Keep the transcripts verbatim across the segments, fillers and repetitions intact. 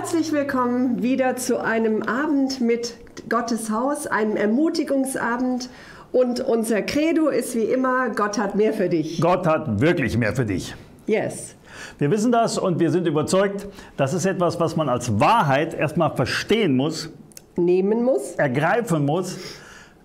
Herzlich willkommen wieder zu einem Abend mit Gottes Haus, einem Ermutigungsabend. Und unser Credo ist wie immer, Gott hat mehr für dich. Gott hat wirklich mehr für dich. Yes. Wir wissen das und wir sind überzeugt, das ist etwas, was man als Wahrheit erstmal verstehen muss. Nehmen muss. Ergreifen muss.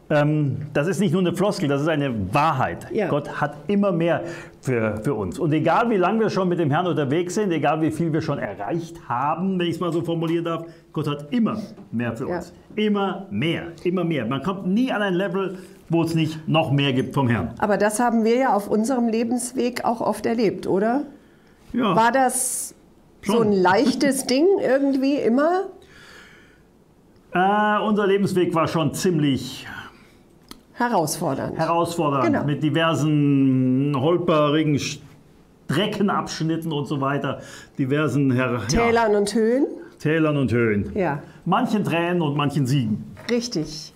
Ähm, das ist nicht nur eine Floskel, das ist eine Wahrheit. Ja. Gott hat immer mehr für, für uns. Und egal, wie lange wir schon mit dem Herrn unterwegs sind, egal, wie viel wir schon erreicht haben, wenn ich es mal so formulieren darf, Gott hat immer mehr für uns. Ja. Immer mehr, immer mehr. Man kommt nie an ein Level, wo es nicht noch mehr gibt vom Herrn. Aber das haben wir ja auf unserem Lebensweg auch oft erlebt, oder? Ja. War das schon so ein leichtes Ding irgendwie immer? Äh, unser Lebensweg war schon ziemlich... Herausfordernd. Herausfordernd, genau. Mit diversen holperigen Streckenabschnitten und so weiter. Diversen Her Tälern ja. und Höhen. Tälern und Höhen. Ja. Manchen Tränen und manchen Siegen. Richtig.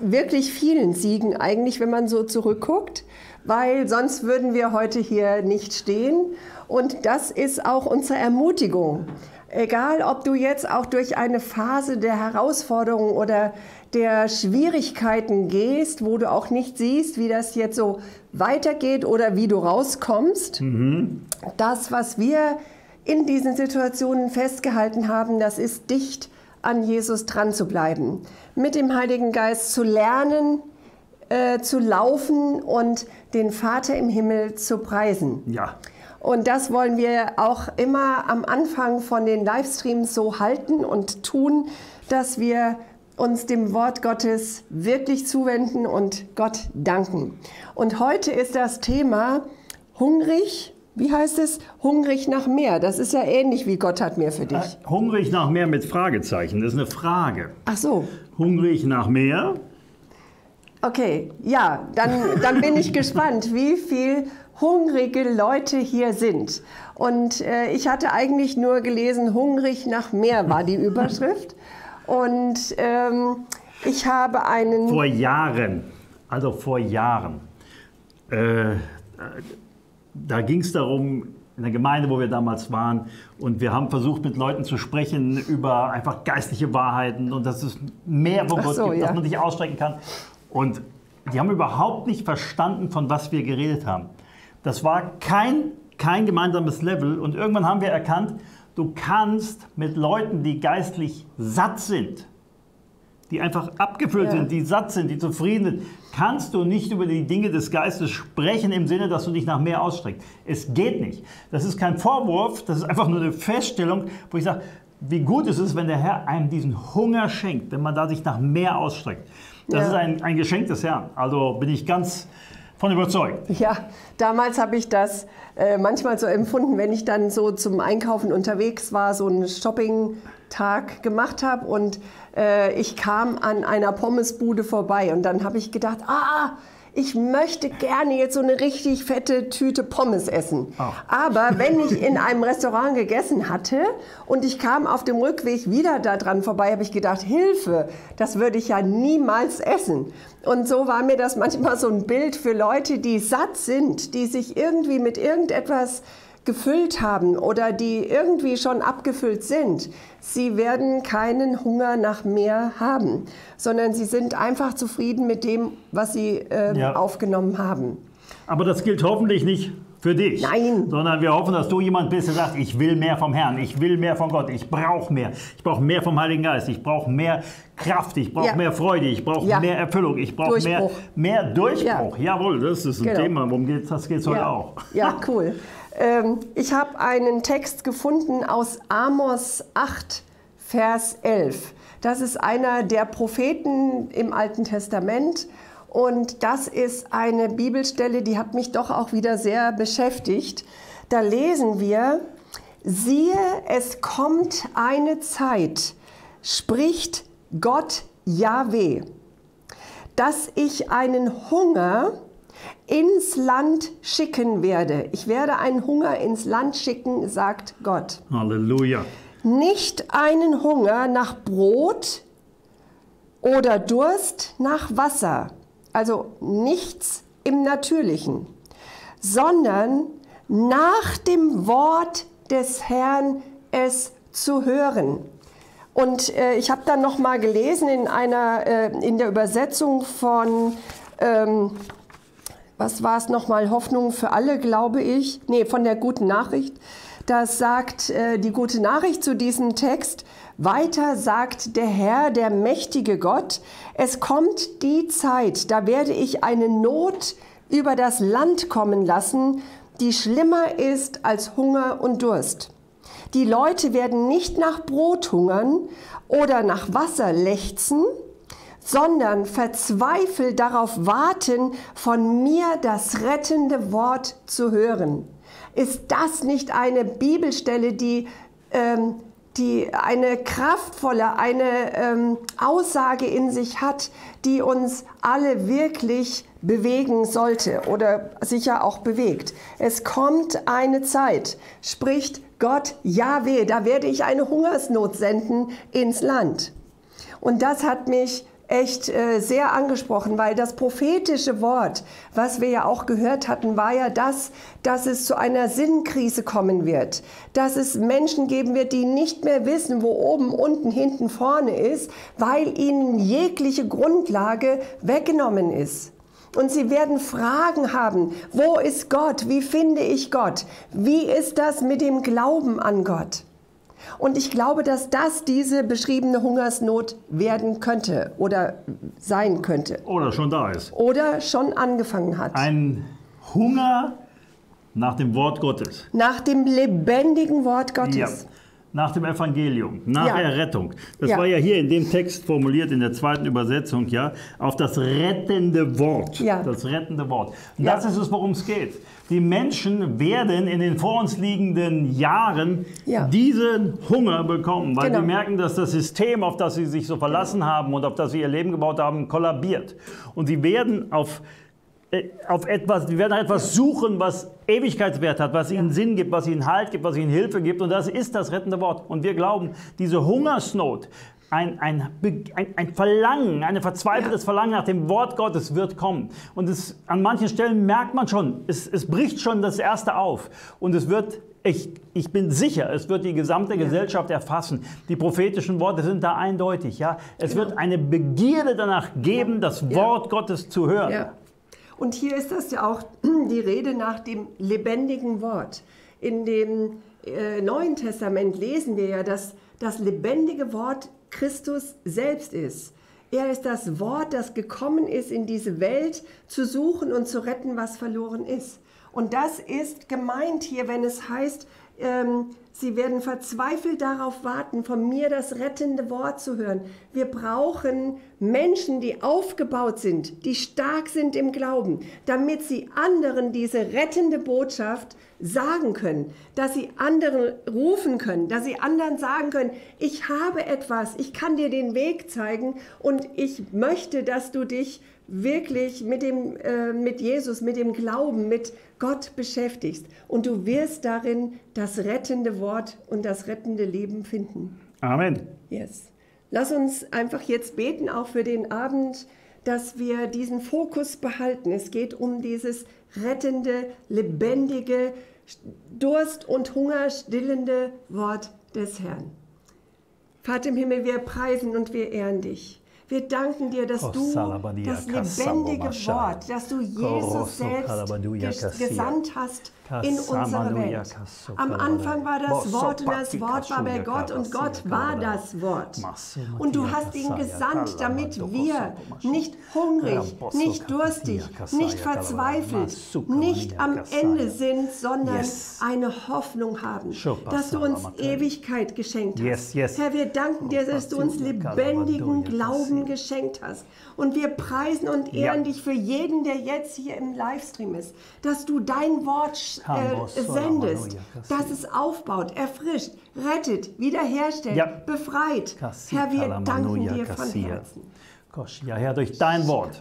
Wirklich vielen Siegen eigentlich, wenn man so zurückguckt. Weil sonst würden wir heute hier nicht stehen. Und das ist auch unsere Ermutigung. Egal, ob du jetzt auch durch eine Phase der Herausforderung oder der Schwierigkeiten gehst, wo du auch nicht siehst, wie das jetzt so weitergeht oder wie du rauskommst. Mhm. Das, was wir in diesen Situationen festgehalten haben, das ist, dicht an Jesus dran zu bleiben. Mit dem Heiligen Geist zu lernen, äh, zu laufen und den Vater im Himmel zu preisen. Ja. Und das wollen wir auch immer am Anfang von den Livestreams so halten und tun, dass wir uns dem Wort Gottes wirklich zuwenden und Gott danken. Und heute ist das Thema hungrig, wie heißt es? Hungrig nach mehr. Das ist ja ähnlich wie Gott hat mehr für dich. Hungrig nach mehr mit Fragezeichen, das ist eine Frage. Ach so. Hungrig nach mehr? Okay, ja, dann, dann bin ich gespannt, wie viel hungrige Leute hier sind. Und äh, ich hatte eigentlich nur gelesen, hungrig nach mehr war die Überschrift. Und ähm, ich habe einen... Vor Jahren, also vor Jahren, äh, da ging es darum, in der Gemeinde, wo wir damals waren, und wir haben versucht, mit Leuten zu sprechen über einfach geistliche Wahrheiten und dass es mehr von Gott so, gibt, ja. dass man sich ausstrecken kann. Und die haben überhaupt nicht verstanden, von was wir geredet haben. Das war kein, kein gemeinsames Level. Und irgendwann haben wir erkannt, du kannst mit Leuten, die geistlich satt sind, die einfach abgefüllt ja. sind, die satt sind, die zufrieden sind, kannst du nicht über die Dinge des Geistes sprechen im Sinne, dass du dich nach mehr ausstreckst. Es geht nicht. Das ist kein Vorwurf, das ist einfach nur eine Feststellung, wo ich sage, wie gut es ist, wenn der Herr einem diesen Hunger schenkt, wenn man da sich nach mehr ausstreckt. Das ja. ist ein, ein Geschenk des Herrn. Also bin ich ganz von überzeugt. Ja, damals habe ich das äh, manchmal so empfunden, wenn ich dann so zum Einkaufen unterwegs war, so einen Shopping-Tag gemacht habe und äh, ich kam an einer Pommesbude vorbei und dann habe ich gedacht, ah, ich möchte gerne jetzt so eine richtig fette Tüte Pommes essen. Oh. Aber wenn ich in einem Restaurant gegessen hatte und ich kam auf dem Rückweg wieder da dran vorbei, habe ich gedacht, Hilfe, das würde ich ja niemals essen. Und so war mir das manchmal so ein Bild für Leute, die satt sind, die sich irgendwie mit irgendetwas gefüllt haben oder die irgendwie schon abgefüllt sind. Sie werden keinen Hunger nach mehr haben, sondern sie sind einfach zufrieden mit dem, was sie äh, ja. aufgenommen haben. Aber das gilt hoffentlich nicht für dich. Nein. Sondern wir hoffen, dass du jemand bist, der sagt, ich will mehr vom Herrn, ich will mehr von Gott, ich brauche mehr. Ich brauche mehr vom Heiligen Geist, ich brauche mehr Kraft, ich brauche ja. mehr Freude, ich brauche ja. mehr Erfüllung, ich brauche mehr, mehr Durchbruch. Ja. Jawohl, das ist ein genau. Thema, worum geht's, das geht es heute ja. auch. Ja, cool. Ich habe einen Text gefunden aus Amos acht, Vers elf. Das ist einer der Propheten im Alten Testament. Und das ist eine Bibelstelle, die hat mich doch auch wieder sehr beschäftigt. Da lesen wir, siehe, es kommt eine Zeit, spricht Gott Jahwe, dass ich einen Hunger ins Land schicken werde. Ich werde einen Hunger ins Land schicken, sagt Gott. Halleluja. Nicht einen Hunger nach Brot oder Durst nach Wasser, also nichts im Natürlichen, sondern nach dem Wort des Herrn es zu hören. Und äh, ich habe dann noch mal gelesen in einer äh, in der Übersetzung von ähm, was war es noch mal Hoffnung für alle, glaube ich, nee, von der Guten Nachricht. Das sagt äh, die Gute Nachricht zu diesem Text. Weiter sagt der Herr, der mächtige Gott, es kommt die Zeit, da werde ich eine Not über das Land kommen lassen, die schlimmer ist als Hunger und Durst. Die Leute werden nicht nach Brot hungern oder nach Wasser lechzen, sondern verzweifelt darauf warten, von mir das rettende Wort zu hören. Ist das nicht eine Bibelstelle, die, ähm, die eine kraftvolle, eine ähm, Aussage in sich hat, die uns alle wirklich bewegen sollte oder sicher auch bewegt? Es kommt eine Zeit, spricht Gott, Jahwe, da werde ich eine Hungersnot senden ins Land. Und das hat mich echt äh, sehr angesprochen, weil das prophetische Wort, was wir ja auch gehört hatten, war ja das, dass es zu einer Sinnkrise kommen wird, dass es Menschen geben wird, die nicht mehr wissen, wo oben, unten, hinten, vorne ist, weil ihnen jegliche Grundlage weggenommen ist. Und sie werden Fragen haben, wo ist Gott, wie finde ich Gott, wie ist das mit dem Glauben an Gott? Und ich glaube, dass das diese beschriebene Hungersnot werden könnte oder sein könnte. Oder schon da ist. Oder schon angefangen hat. Ein Hunger nach dem Wort Gottes. Nach dem lebendigen Wort Gottes. Ja. Nach dem Evangelium, nach ja. Errettung. Das ja. war ja hier in dem Text formuliert, in der zweiten Übersetzung, ja, auf das rettende Wort. Ja. Das rettende Wort. Und ja. das ist es, worum es geht. Die Menschen werden in den vor uns liegenden Jahren ja. diesen Hunger bekommen, weil sie genau. merken, dass das System, auf das sie sich so verlassen genau. haben und auf das sie ihr Leben gebaut haben, kollabiert. Und sie werden auf Auf etwas, die werden etwas suchen, was Ewigkeitswert hat, was ihnen Sinn gibt, was ihnen Halt gibt, was ihnen Hilfe gibt. Und das ist das rettende Wort. Und wir glauben, diese Hungersnot, ein, ein, ein, ein Verlangen, ein verzweifeltes ja. Verlangen nach dem Wort Gottes wird kommen. Und es, an manchen Stellen merkt man schon, es, es bricht schon das Erste auf. Und es wird, ich, ich bin sicher, es wird die gesamte ja. Gesellschaft erfassen. Die prophetischen Worte sind da eindeutig. Ja? Es genau. wird eine Begierde danach geben, ja. das Wort ja. Gottes zu hören. Ja. Und hier ist das ja auch die Rede nach dem lebendigen Wort. In dem äh, Neuen Testament lesen wir ja, dass das lebendige Wort Christus selbst ist. Er ist das Wort, das gekommen ist in diese Welt, zu suchen und zu retten, was verloren ist. Und das ist gemeint hier, wenn es heißt, ähm, sie werden verzweifelt darauf warten, von mir das rettende Wort zu hören. Wir brauchen Menschen, die aufgebaut sind, die stark sind im Glauben, damit sie anderen diese rettende Botschaft sagen können, dass sie anderen rufen können, dass sie anderen sagen können, ich habe etwas, ich kann dir den Weg zeigen und ich möchte, dass du dich wirklich mit dem, äh, mit Jesus, mit dem Glauben, mit Gott beschäftigst. Und du wirst darin das rettende Wort und das rettende Leben finden. Amen. Yes. Lass uns einfach jetzt beten, auch für den Abend, dass wir diesen Fokus behalten. Es geht um dieses rettende, lebendige, Durst und Hunger stillende Wort des Herrn. Vater im Himmel, wir preisen und wir ehren dich. Wir danken dir, dass du das lebendige Wort, dass du Jesus selbst gesandt hast in unsere Welt. Am Anfang war das Wort und das Wort war bei Gott und Gott war das Wort. Und du hast ihn gesandt, damit wir nicht hungrig, nicht durstig, nicht verzweifelt, nicht am Ende sind, sondern eine Hoffnung haben, dass du uns Ewigkeit geschenkt hast. Herr, wir danken dir, dass du uns lebendigen Glauben geschenkt hast. Und wir preisen und ehren dich für jeden, der jetzt hier im Livestream ist, dass du dein Wort schenkst. Äh, sendest, dass es aufbaut, erfrischt, rettet, wiederherstellt, ja. befreit. Herr, wir danken dir von Herzen. Ja, Herr, durch dein Wort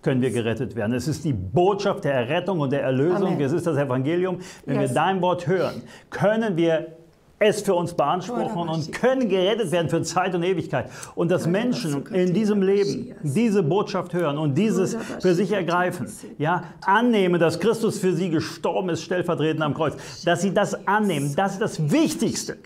können wir gerettet werden. Es ist die Botschaft der Errettung und der Erlösung. Amen. Es ist das Evangelium. Wenn yes. wir dein Wort hören, können wir es für uns beanspruchen und können gerettet werden für Zeit und Ewigkeit. Und dass Menschen in diesem Leben diese Botschaft hören und dieses für sich ergreifen, ja, annehmen, dass Christus für sie gestorben ist, stellvertretend am Kreuz, dass sie das annehmen, das ist das Wichtigste.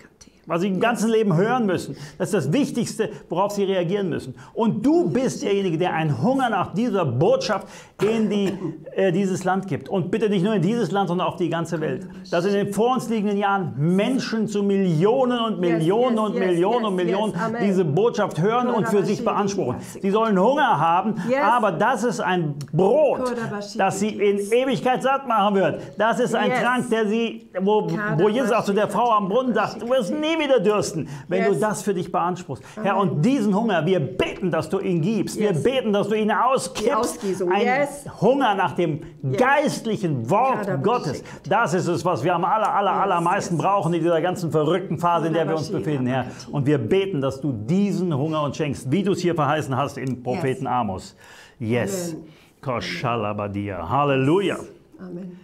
was sie im ganzen Leben hören müssen. Das ist das Wichtigste, worauf sie reagieren müssen. Und du bist derjenige, der einen Hunger nach dieser Botschaft in die, äh, dieses Land gibt. Und bitte nicht nur in dieses Land, sondern auf die ganze Welt. Dass in den vor uns liegenden Jahren Menschen zu Millionen und Millionen yes, yes, und Millionen yes, und Millionen yes, yes, diese Botschaft hören und für sich beanspruchen. Sie sollen Hunger haben, yes. aber das ist ein Brot, das sie in Ewigkeit satt machen wird. Das ist ein yes. Trank, der sie, wo, wo Jesus auch zu der Frau am Brunnen sagt, du wirst nie wieder dürsten, wenn yes. du das für dich beanspruchst. Amen. Herr, und diesen Hunger, wir beten, dass du ihn gibst. Yes. Wir beten, dass du ihn auskippst. Ein yes. Hunger nach dem yes. geistlichen Wort ja, da Gottes. Das ist es, was wir am aller, aller, yes. allermeisten yes. brauchen in dieser ganzen verrückten Phase, in der wir uns befinden, Herr. Und wir beten, dass du diesen Hunger uns schenkst, wie du es hier verheißen hast im Propheten yes. Amos. Yes. Koshalabadia. Halleluja. Amen.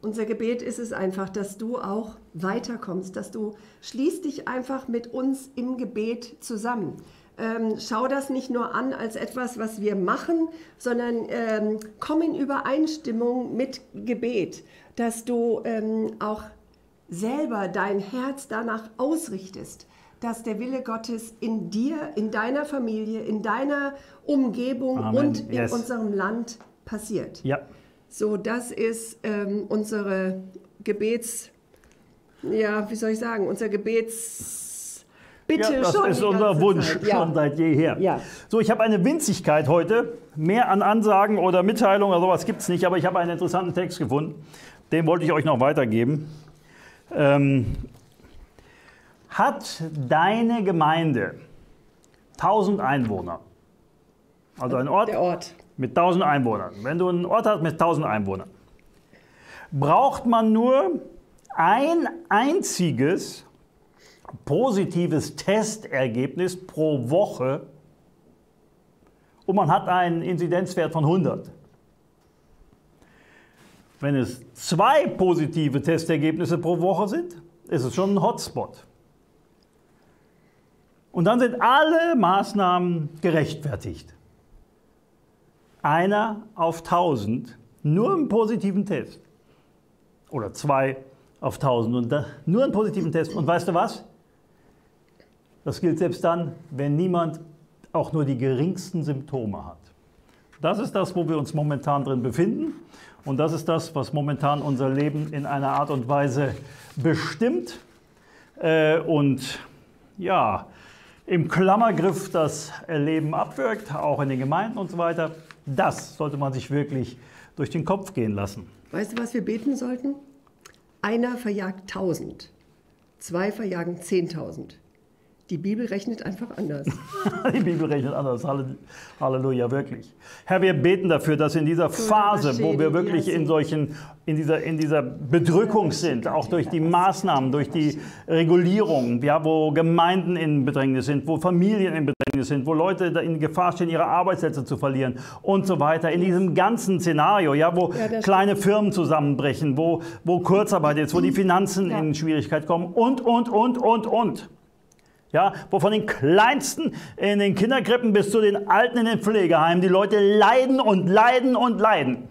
Unser Gebet ist es einfach, dass du auch weiterkommst, dass du schließt dich einfach mit uns im Gebet zusammen. Ähm, schau das nicht nur an als etwas, was wir machen, sondern ähm, komm in Übereinstimmung mit Gebet, dass du ähm, auch selber dein Herz danach ausrichtest, dass der Wille Gottes in dir, in deiner Familie, in deiner Umgebung Amen. Und in Yes. unserem Land passiert. Ja. So, das ist ähm, unsere Gebets, ja, wie soll ich sagen, unser Gebets, bitte ja, das schon. Das ist unser Wunsch Zeit. schon ja. seit jeher. Ja. So, ich habe eine Winzigkeit heute, mehr an Ansagen oder Mitteilungen oder sowas gibt es nicht, aber ich habe einen interessanten Text gefunden, den wollte ich euch noch weitergeben. Ähm, hat deine Gemeinde tausend Einwohner, also ein Ort, der Ort. mit tausend Einwohnern. Wenn du einen Ort hast mit tausend Einwohnern, braucht man nur ein einziges positives Testergebnis pro Woche und man hat einen Inzidenzwert von hundert. Wenn es zwei positive Testergebnisse pro Woche sind, ist es schon ein Hotspot. Und dann sind alle Maßnahmen gerechtfertigt. Einer auf tausend, nur einen positiven Test. Oder zwei auf tausend, und da, nur einen positiven Test. Und weißt du was? Das gilt selbst dann, wenn niemand auch nur die geringsten Symptome hat. Das ist das, wo wir uns momentan drin befinden. Und das ist das, was momentan unser Leben in einer Art und Weise bestimmt. Äh, und ja, im Klammergriff das Leben abwirkt, auch in den Gemeinden und so weiter. Das sollte man sich wirklich durch den Kopf gehen lassen. Weißt du, was wir beten sollten? Einer verjagt tausend, zwei verjagen zehntausend. Die Bibel rechnet einfach anders. Die Bibel rechnet anders, Halleluja, wirklich. Herr, wir beten dafür, dass in dieser Phase, wo wir wirklich in, solchen, in, dieser, in dieser Bedrückung sind, auch durch die Maßnahmen, durch die Regulierung, ja, wo Gemeinden in Bedrängnis sind, wo Familien in Bedrängnis sind, wo Leute in Gefahr stehen, ihre Arbeitsplätze zu verlieren und so weiter. In diesem ganzen Szenario, ja, wo ja, kleine stimmt. Firmen zusammenbrechen, wo, wo Kurzarbeit ist, wo die Finanzen ja. in Schwierigkeit kommen und, und, und, und, und. Ja, wo von den Kleinsten in den Kinderkrippen bis zu den Alten in den Pflegeheimen die Leute leiden und leiden und leiden.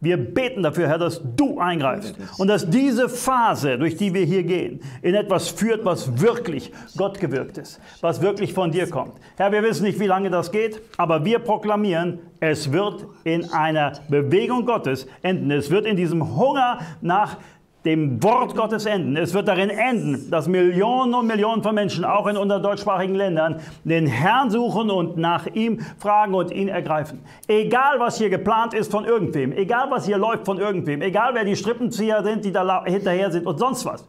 Wir beten dafür, Herr, dass du eingreifst und dass diese Phase, durch die wir hier gehen, in etwas führt, was wirklich Gott gewirkt ist, was wirklich von dir kommt. Herr, wir wissen nicht, wie lange das geht, aber wir proklamieren, es wird in einer Bewegung Gottes enden. Es wird in diesem Hunger nach dem Wort Gottes enden. Es wird darin enden, dass Millionen und Millionen von Menschen, auch in unseren deutschsprachigen Ländern, den Herrn suchen und nach ihm fragen und ihn ergreifen. Egal, was hier geplant ist von irgendwem, egal, was hier läuft von irgendwem, egal, wer die Strippenzieher sind, die da hinterher sind und sonst was.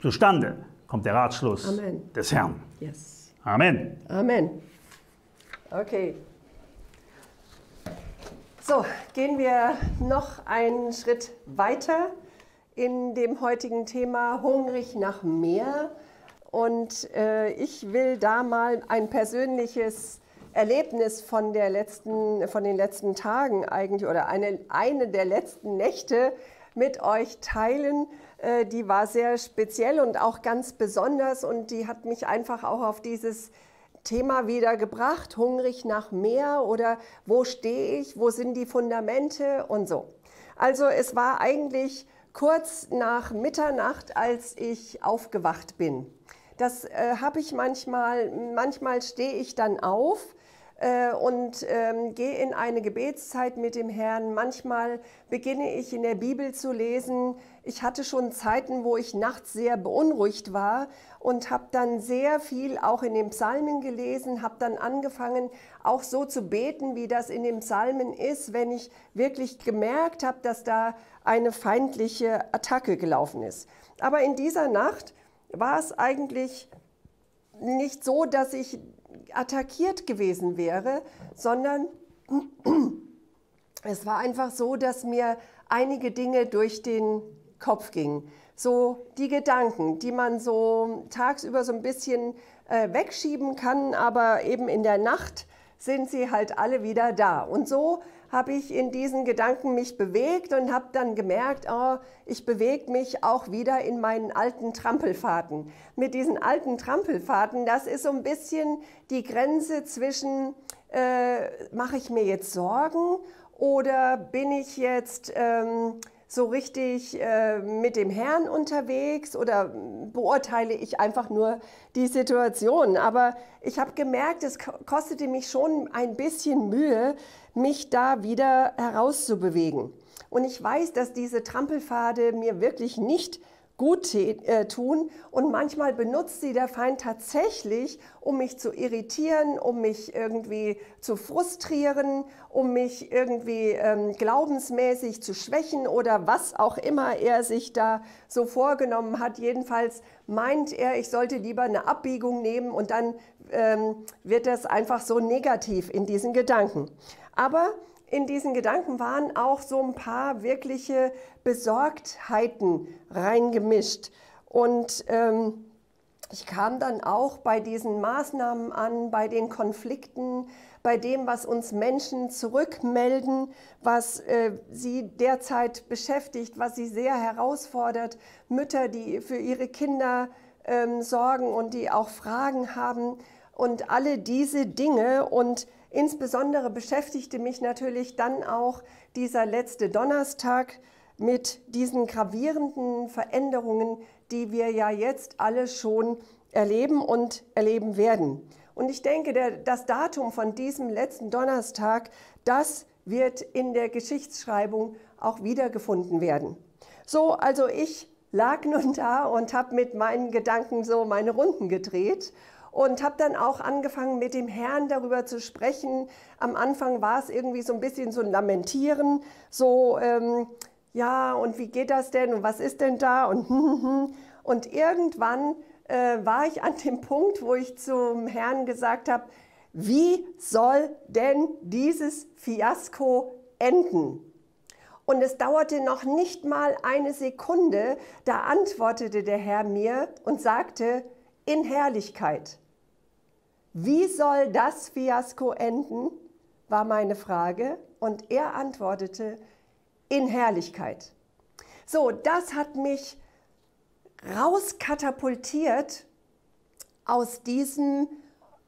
Zustande kommt der Ratschluss Amen. Des Herrn. Yes. Amen. Amen. Okay. So, gehen wir noch einen Schritt weiter in dem heutigen Thema Hungrig nach mehr. Und äh, ich will da mal ein persönliches Erlebnis von, der letzten, von den letzten Tagen eigentlich oder eine, eine der letzten Nächte mit euch teilen. Äh, die war sehr speziell und auch ganz besonders und die hat mich einfach auch auf dieses Thema wieder gebracht, hungrig nach mehr oder wo stehe ich, wo sind die Fundamente und so. Also es war eigentlich kurz nach Mitternacht, als ich aufgewacht bin. Das äh, habe ich manchmal, manchmal stehe ich dann auf äh, und ähm, gehe in eine Gebetszeit mit dem Herrn. Manchmal beginne ich in der Bibel zu lesen. Ich hatte schon Zeiten, wo ich nachts sehr beunruhigt war und habe dann sehr viel auch in den Psalmen gelesen, habe dann angefangen, auch so zu beten, wie das in den Psalmen ist, wenn ich wirklich gemerkt habe, dass da eine feindliche Attacke gelaufen ist. Aber in dieser Nacht war es eigentlich nicht so, dass ich attackiert gewesen wäre, sondern es war einfach so, dass mir einige Dinge durch den Kopf gingen. So die Gedanken, die man so tagsüber so ein bisschen äh, wegschieben kann, aber eben in der Nacht sind sie halt alle wieder da. Und so habe ich in diesen Gedanken mich bewegt und habe dann gemerkt, oh, ich bewege mich auch wieder in meinen alten Trampelfahrten. Mit diesen alten Trampelfahrten, das ist so ein bisschen die Grenze zwischen, äh, mache ich mir jetzt Sorgen oder bin ich jetzt ähm, so richtig äh, mit dem Herrn unterwegs oder beurteile ich einfach nur die Situation. Aber ich habe gemerkt, es kostete mich schon ein bisschen Mühe, mich da wieder herauszubewegen. Und ich weiß, dass diese Trampelpfade mir wirklich nicht gut tun und manchmal benutzt sie der Feind tatsächlich, um mich zu irritieren, um mich irgendwie zu frustrieren, um mich irgendwie ähm, glaubensmäßig zu schwächen oder was auch immer er sich da so vorgenommen hat. Jedenfalls meint er, ich sollte lieber eine Abbiegung nehmen und dann ähm, wird das einfach so negativ in diesen Gedanken. Aber in diesen Gedanken waren auch so ein paar wirkliche Besorgtheiten reingemischt. Und ähm, ich kam dann auch bei diesen Maßnahmen an, bei den Konflikten, bei dem, was uns Menschen zurückmelden, was äh, sie derzeit beschäftigt, was sie sehr herausfordert. Mütter, die für ihre Kinder ähm, sorgen und die auch Fragen haben und alle diese Dinge. Und insbesondere beschäftigte mich natürlich dann auch dieser letzte Donnerstag mit diesen gravierenden Veränderungen, die wir ja jetzt alle schon erleben und erleben werden. Und ich denke, der, das Datum von diesem letzten Donnerstag, das wird in der Geschichtsschreibung auch wiedergefunden werden. So, also ich lag nun da und habe mit meinen Gedanken so meine Runden gedreht. Und habe dann auch angefangen, mit dem Herrn darüber zu sprechen. Am Anfang war es irgendwie so ein bisschen so ein Lamentieren, so, ähm, ja, und wie geht das denn und was ist denn da? Und, und irgendwann äh, war ich an dem Punkt, wo ich zum Herrn gesagt habe, wie soll denn dieses Fiasko enden? Und es dauerte noch nicht mal eine Sekunde, da antwortete der Herr mir und sagte, in Herrlichkeit. Wie soll das Fiasko enden, war meine Frage. Und er antwortete, in Herrlichkeit. So, das hat mich rauskatapultiert aus diesem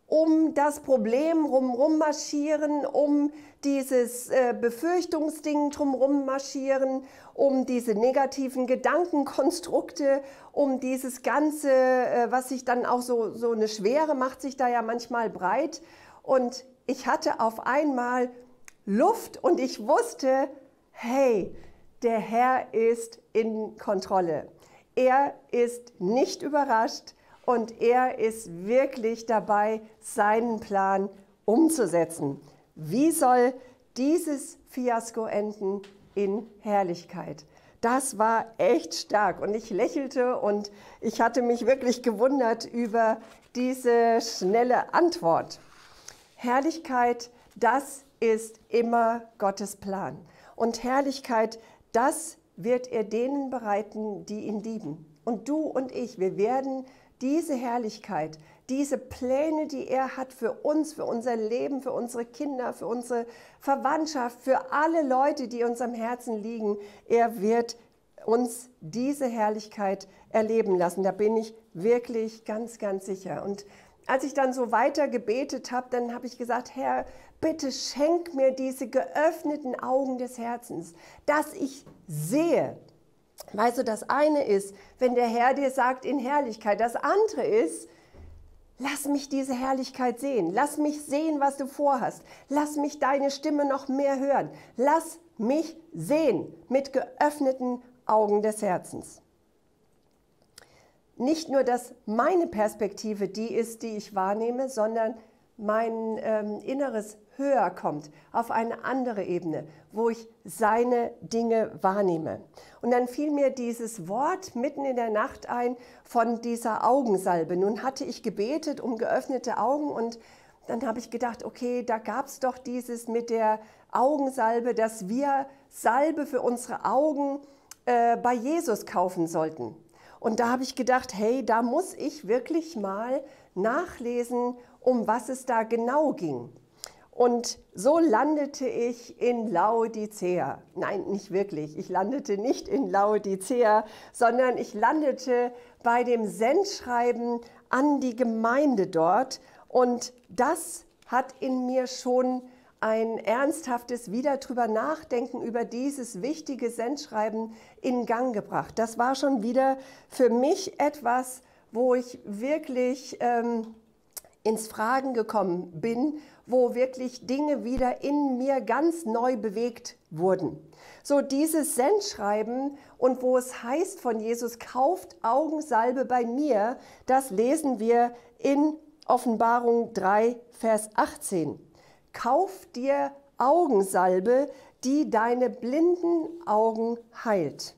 um das Problem drumherum marschieren, um dieses äh, Befürchtungsding drumherum marschieren, um diese negativen Gedankenkonstrukte, um dieses Ganze, äh, was sich dann auch so, so eine Schwere macht sich da ja manchmal breit. Und ich hatte auf einmal Luft und ich wusste, hey, der Herr ist in Kontrolle. Er ist nicht überrascht. Und er ist wirklich dabei, seinen Plan umzusetzen. Wie soll dieses Fiasko enden? In Herrlichkeit. Das war echt stark. Und ich lächelte und ich hatte mich wirklich gewundert über diese schnelle Antwort. Herrlichkeit, das ist immer Gottes Plan. Und Herrlichkeit, das wird er denen bereiten, die ihn lieben. Und du und ich, wir werden diese Herrlichkeit, diese Pläne, die er hat für uns, für unser Leben, für unsere Kinder, für unsere Verwandtschaft, für alle Leute, die uns am Herzen liegen, er wird uns diese Herrlichkeit erleben lassen. Da bin ich wirklich ganz, ganz sicher. Und als ich dann so weiter gebetet habe, dann habe ich gesagt, Herr, bitte schenk mir diese geöffneten Augen des Herzens, dass ich sehe, Weißt du, das eine ist, wenn der Herr dir sagt in Herrlichkeit, das andere ist, lass mich diese Herrlichkeit sehen, lass mich sehen, was du vorhast, lass mich deine Stimme noch mehr hören, lass mich sehen mit geöffneten Augen des Herzens. Nicht nur, dass meine Perspektive die ist, die ich wahrnehme, sondern mein ähm, Inneres höher kommt, auf eine andere Ebene, wo ich seine Dinge wahrnehme. Und dann fiel mir dieses Wort mitten in der Nacht ein von dieser Augensalbe. Nun hatte ich gebetet um geöffnete Augen und dann habe ich gedacht, okay, da gab es doch dieses mit der Augensalbe, dass wir Salbe für unsere Augen äh, bei Jesus kaufen sollten. Und da habe ich gedacht, hey, da muss ich wirklich mal nachlesen, um was es da genau ging. Und so landete ich in Laodicea. Nein, nicht wirklich. Ich landete nicht in Laodicea, sondern ich landete bei dem Sendschreiben an die Gemeinde dort. Und das hat in mir schon ein ernsthaftes wieder drüber nachdenken über dieses wichtige Sendschreiben in Gang gebracht. Das war schon wieder für mich etwas, wo ich wirklich ähm, ins Fragen gekommen bin, wo wirklich Dinge wieder in mir ganz neu bewegt wurden. So dieses Sendschreiben und wo es heißt von Jesus, kauft Augensalbe bei mir, das lesen wir in Offenbarung drei, Vers achtzehn. Kauf dir Augensalbe, die deine blinden Augen heilt.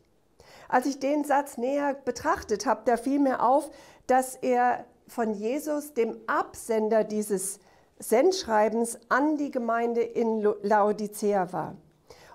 Als ich den Satz näher betrachtet habe, da fiel mir auf, dass er von Jesus, dem Absender dieses Sendschreibens an die Gemeinde in Laodicea war.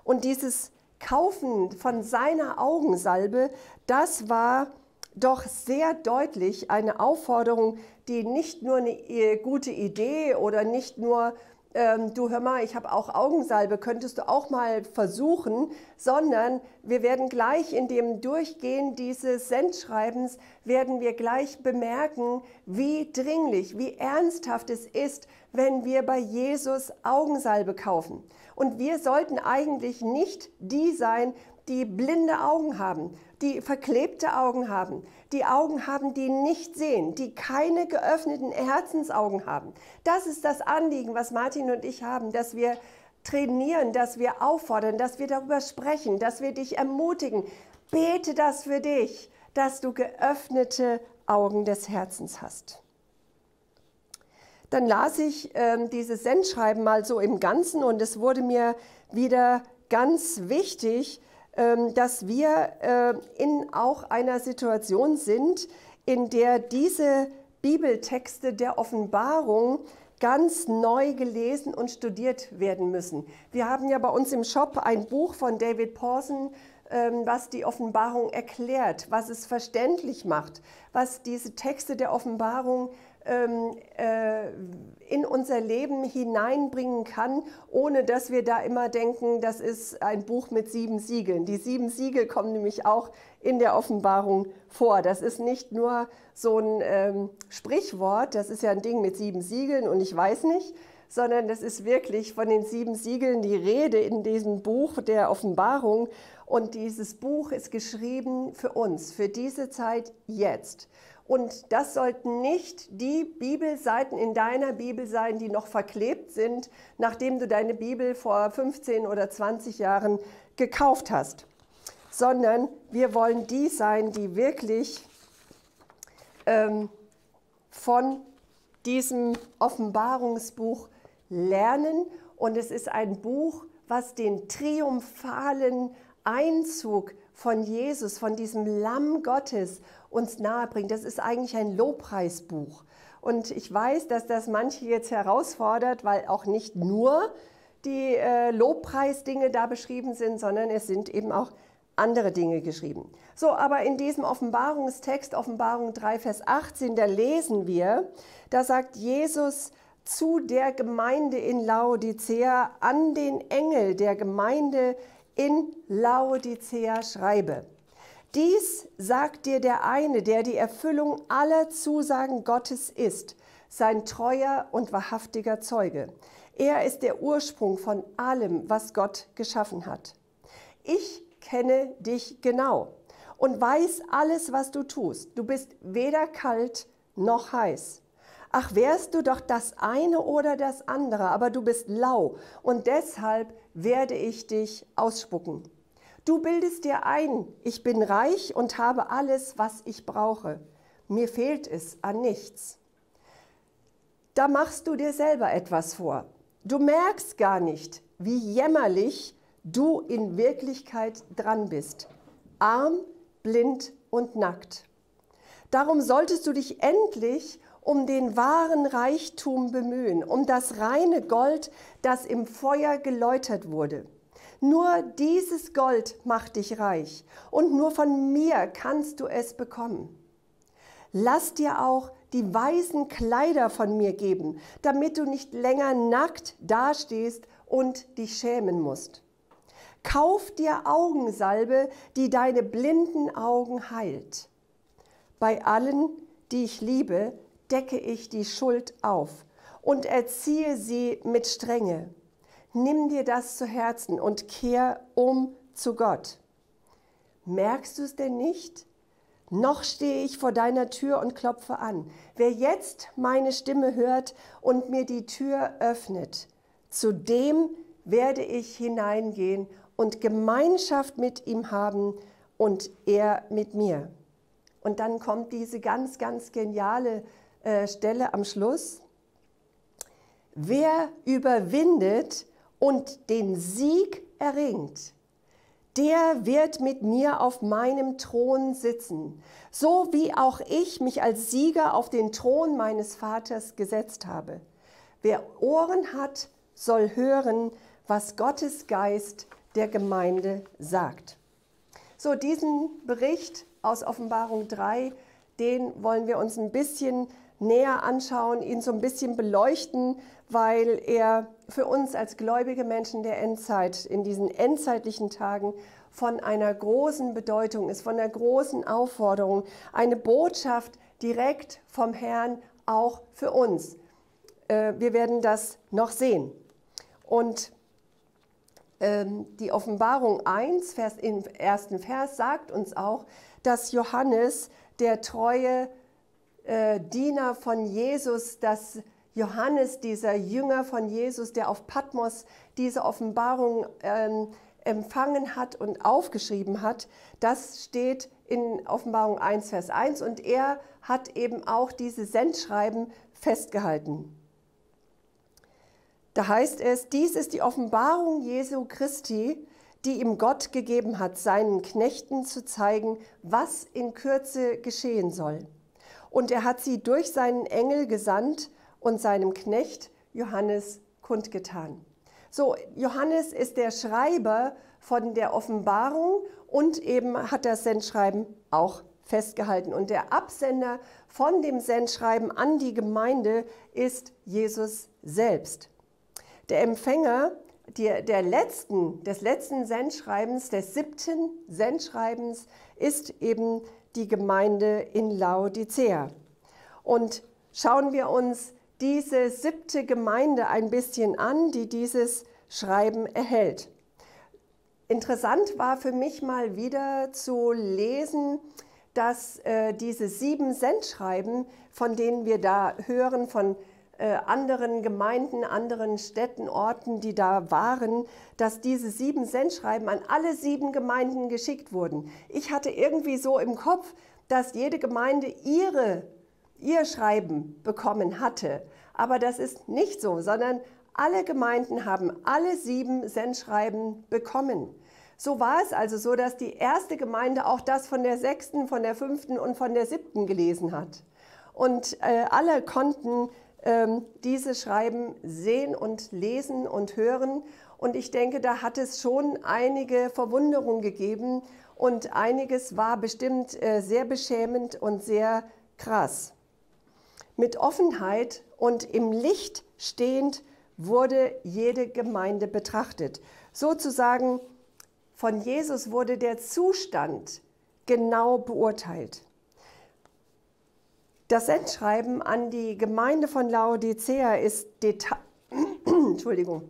Und dieses Kaufen von seiner Augensalbe, das war doch sehr deutlich eine Aufforderung, die nicht nur eine gute Idee oder nicht nur, ähm, du hör mal, ich habe auch Augensalbe, könntest du auch mal versuchen, sondern wir werden gleich in dem Durchgehen dieses Sendschreibens, werden wir gleich bemerken, wie dringlich, wie ernsthaft es ist, wenn wir bei Jesus Augensalbe kaufen. Und wir sollten eigentlich nicht die sein, die blinde Augen haben, die verklebte Augen haben, die Augen haben, die nicht sehen, die keine geöffneten Herzensaugen haben. Das ist das Anliegen, was Martin und ich haben, dass wir trainieren, dass wir auffordern, dass wir darüber sprechen, dass wir dich ermutigen. Bete das für dich, dass du geöffnete Augen des Herzens hast. Dann las ich äh, dieses Sendschreiben mal so im Ganzen und es wurde mir wieder ganz wichtig, dass wir in auch einer Situation sind, in der diese Bibeltexte der Offenbarung ganz neu gelesen und studiert werden müssen. Wir haben ja bei uns im Shop ein Buch von David Pawson, was die Offenbarung erklärt, was es verständlich macht, was diese Texte der Offenbarung in unser Leben hineinbringen kann, ohne dass wir da immer denken, das ist ein Buch mit sieben Siegeln. Die sieben Siegel kommen nämlich auch in der Offenbarung vor. Das ist nicht nur so ein ähm, Sprichwort, das ist ja ein Ding mit sieben Siegeln und ich weiß nicht, sondern das ist wirklich von den sieben Siegeln die Rede in diesem Buch der Offenbarung. Und dieses Buch ist geschrieben für uns, für diese Zeit jetzt. Und das sollten nicht die Bibelseiten in deiner Bibel sein, die noch verklebt sind, nachdem du deine Bibel vor fünfzehn oder zwanzig Jahren gekauft hast. Sondern wir wollen die sein, die wirklich ähm, von diesem Offenbarungsbuch lernen. Und es ist ein Buch, was den triumphalen Einzug von Jesus, von diesem Lamm Gottes uns nahebringt. Das ist eigentlich ein Lobpreisbuch. Und ich weiß, dass das manche jetzt herausfordert, weil auch nicht nur die äh, Lobpreisdinge da beschrieben sind, sondern es sind eben auch andere Dinge geschrieben. So, aber in diesem Offenbarungstext, Offenbarung drei, Vers achtzehn, da lesen wir, da sagt Jesus zu der Gemeinde in Laodicea, an den Engel der Gemeinde in Laodicea schreibe. Dies sagt dir der eine, der die Erfüllung aller Zusagen Gottes ist, sein treuer und wahrhaftiger Zeuge. Er ist der Ursprung von allem, was Gott geschaffen hat. Ich kenne dich genau und weiß alles, was du tust. Du bist weder kalt noch heiß. Ach, wärst du doch das eine oder das andere, aber du bist lau und deshalb werde ich dich ausspucken. Du bildest dir ein, ich bin reich und habe alles, was ich brauche. Mir fehlt es an nichts. Da machst du dir selber etwas vor. Du merkst gar nicht, wie jämmerlich du in Wirklichkeit dran bist. Arm, blind und nackt. Darum solltest du dich endlich um den wahren Reichtum bemühen, um das reine Gold, das im Feuer geläutert wurde. Nur dieses Gold macht dich reich und nur von mir kannst du es bekommen. Lass dir auch die weißen Kleider von mir geben, damit du nicht länger nackt dastehst und dich schämen musst. Kauf dir Augensalbe, die deine blinden Augen heilt. Bei allen, die ich liebe, decke ich die Schuld auf und erziehe sie mit Strenge. Nimm dir das zu Herzen und kehr um zu Gott. Merkst du es denn nicht? Noch stehe ich vor deiner Tür und klopfe an. Wer jetzt meine Stimme hört und mir die Tür öffnet, zu dem werde ich hineingehen und Gemeinschaft mit ihm haben und er mit mir. Und dann kommt diese ganz, ganz geniale äh, Stelle am Schluss. Wer überwindet und den Sieg erringt, der wird mit mir auf meinem Thron sitzen, so wie auch ich mich als Sieger auf den Thron meines Vaters gesetzt habe. Wer Ohren hat, soll hören, was Gottes Geist der Gemeinde sagt. So, diesen Bericht aus Offenbarung drei, den wollen wir uns ein bisschen näher anschauen, ihn so ein bisschen beleuchten, weil er für uns als gläubige Menschen der Endzeit in diesen endzeitlichen Tagen von einer großen Bedeutung ist, von einer großen Aufforderung, eine Botschaft direkt vom Herrn auch für uns. Wir werden das noch sehen. Und die Offenbarung eins, Vers, im ersten Vers, sagt uns auch, dass Johannes, der treue Diener von Jesus, dass Johannes, dieser Jünger von Jesus, der auf Patmos diese Offenbarung ähm, empfangen hat und aufgeschrieben hat, das steht in Offenbarung eins, Vers eins und er hat eben auch diese Sendschreiben festgehalten. Da heißt es, dies ist die Offenbarung Jesu Christi, die ihm Gott gegeben hat, seinen Knechten zu zeigen, was in Kürze geschehen soll. Und er hat sie durch seinen Engel gesandt und seinem Knecht Johannes kundgetan. So, Johannes ist der Schreiber von der Offenbarung und eben hat das Sendschreiben auch festgehalten. Und der Absender von dem Sendschreiben an die Gemeinde ist Jesus selbst. Der Empfänger der, der letzten, des letzten Sendschreibens, des siebten Sendschreibens, ist eben die Gemeinde in Laodicea. Und schauen wir uns diese siebte Gemeinde ein bisschen an, die dieses Schreiben erhält. Interessant war für mich mal wieder zu lesen, dass äh, diese sieben Sendschreiben, von denen wir da hören, von äh, anderen Gemeinden, anderen Städten, Orten, die da waren, dass diese sieben Sendschreiben an alle sieben Gemeinden geschickt wurden. Ich hatte irgendwie so im Kopf, dass jede Gemeinde ihre ihr Schreiben bekommen hatte. Aber das ist nicht so, sondern alle Gemeinden haben alle sieben Sendschreiben bekommen. So war es also so, dass die erste Gemeinde auch das von der sechsten, von der fünften und von der siebten gelesen hat. Und äh, alle konnten ähm, diese Schreiben sehen und lesen und hören. Und ich denke, da hat es schon einige Verwunderung gegeben und einiges war bestimmt äh, sehr beschämend und sehr krass. Mit Offenheit und im Licht stehend wurde jede Gemeinde betrachtet. Sozusagen von Jesus wurde der Zustand genau beurteilt. Das Sendschreiben an die Gemeinde von Laodicea ist, Deta Entschuldigung,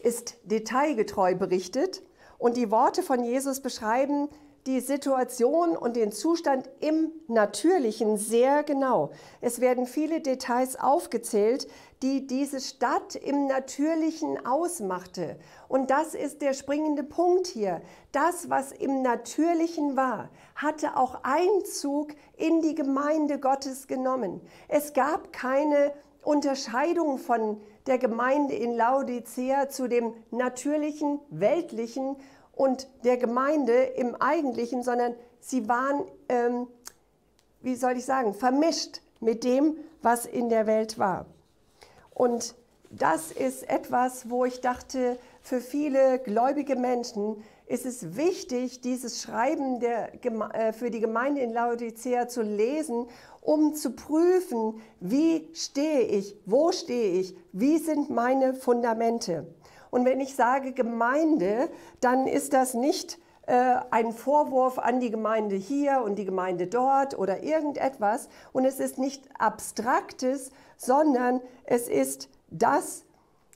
ist detailgetreu berichtet und die Worte von Jesus beschreiben die Situation und den Zustand im Natürlichen sehr genau. Es werden viele Details aufgezählt, die diese Stadt im Natürlichen ausmachte. Und das ist der springende Punkt hier. Das, was im Natürlichen war, hatte auch Einzug in die Gemeinde Gottes genommen. Es gab keine Unterscheidung von der Gemeinde in Laodicea zu dem natürlichen, weltlichen und der Gemeinde im Eigentlichen, sondern sie waren, ähm, wie soll ich sagen, vermischt mit dem, was in der Welt war. Und das ist etwas, wo ich dachte, für viele gläubige Menschen ist es wichtig, dieses Schreiben der, äh, für die Gemeinde in Laodicea zu lesen, um zu prüfen, wie stehe ich, wo stehe ich, wie sind meine Fundamente. Und wenn ich sage Gemeinde, dann ist das nicht äh, ein Vorwurf an die Gemeinde hier und die Gemeinde dort oder irgendetwas. Und es ist nicht Abstraktes, sondern es ist das,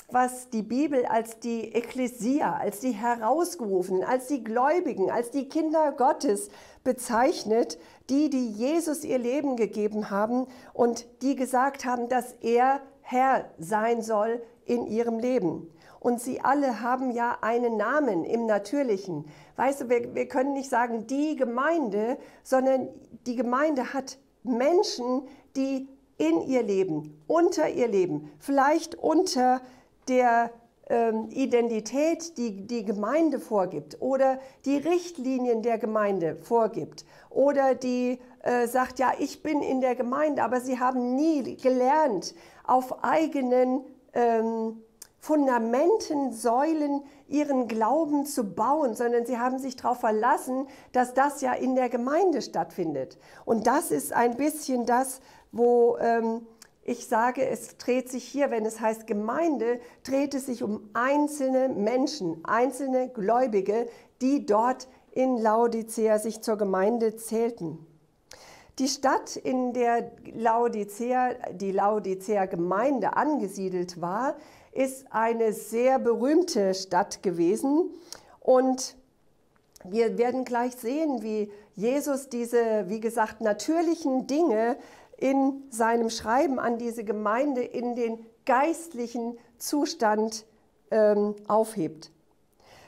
was die Bibel als die Ekklesia, als die Herausgerufenen, als die Gläubigen, als die Kinder Gottes bezeichnet, die, die Jesus ihr Leben gegeben haben und die gesagt haben, dass er Herr sein soll in ihrem Leben. Und sie alle haben ja einen Namen im Natürlichen. Weißt du, wir, wir können nicht sagen, die Gemeinde, sondern die Gemeinde hat Menschen, die in ihr Leben, unter ihr Leben, vielleicht unter der ähm, Identität, die die Gemeinde vorgibt oder die Richtlinien der Gemeinde vorgibt oder die äh, sagt, ja, ich bin in der Gemeinde, aber sie haben nie gelernt, auf eigenen ähm, Fundamenten, Säulen, ihren Glauben zu bauen, sondern sie haben sich darauf verlassen, dass das ja in der Gemeinde stattfindet. Und das ist ein bisschen das, wo ähm, ich sage, es dreht sich hier, wenn es heißt Gemeinde, dreht es sich um einzelne Menschen, einzelne Gläubige, die dort in Laodicea sich zur Gemeinde zählten. Die Stadt, in der Laodicea, die Laodicea-Gemeinde angesiedelt war, ist eine sehr berühmte Stadt gewesen. Und wir werden gleich sehen, wie Jesus diese, wie gesagt, natürlichen Dinge in seinem Schreiben an diese Gemeinde in den geistlichen Zustand ähm, aufhebt.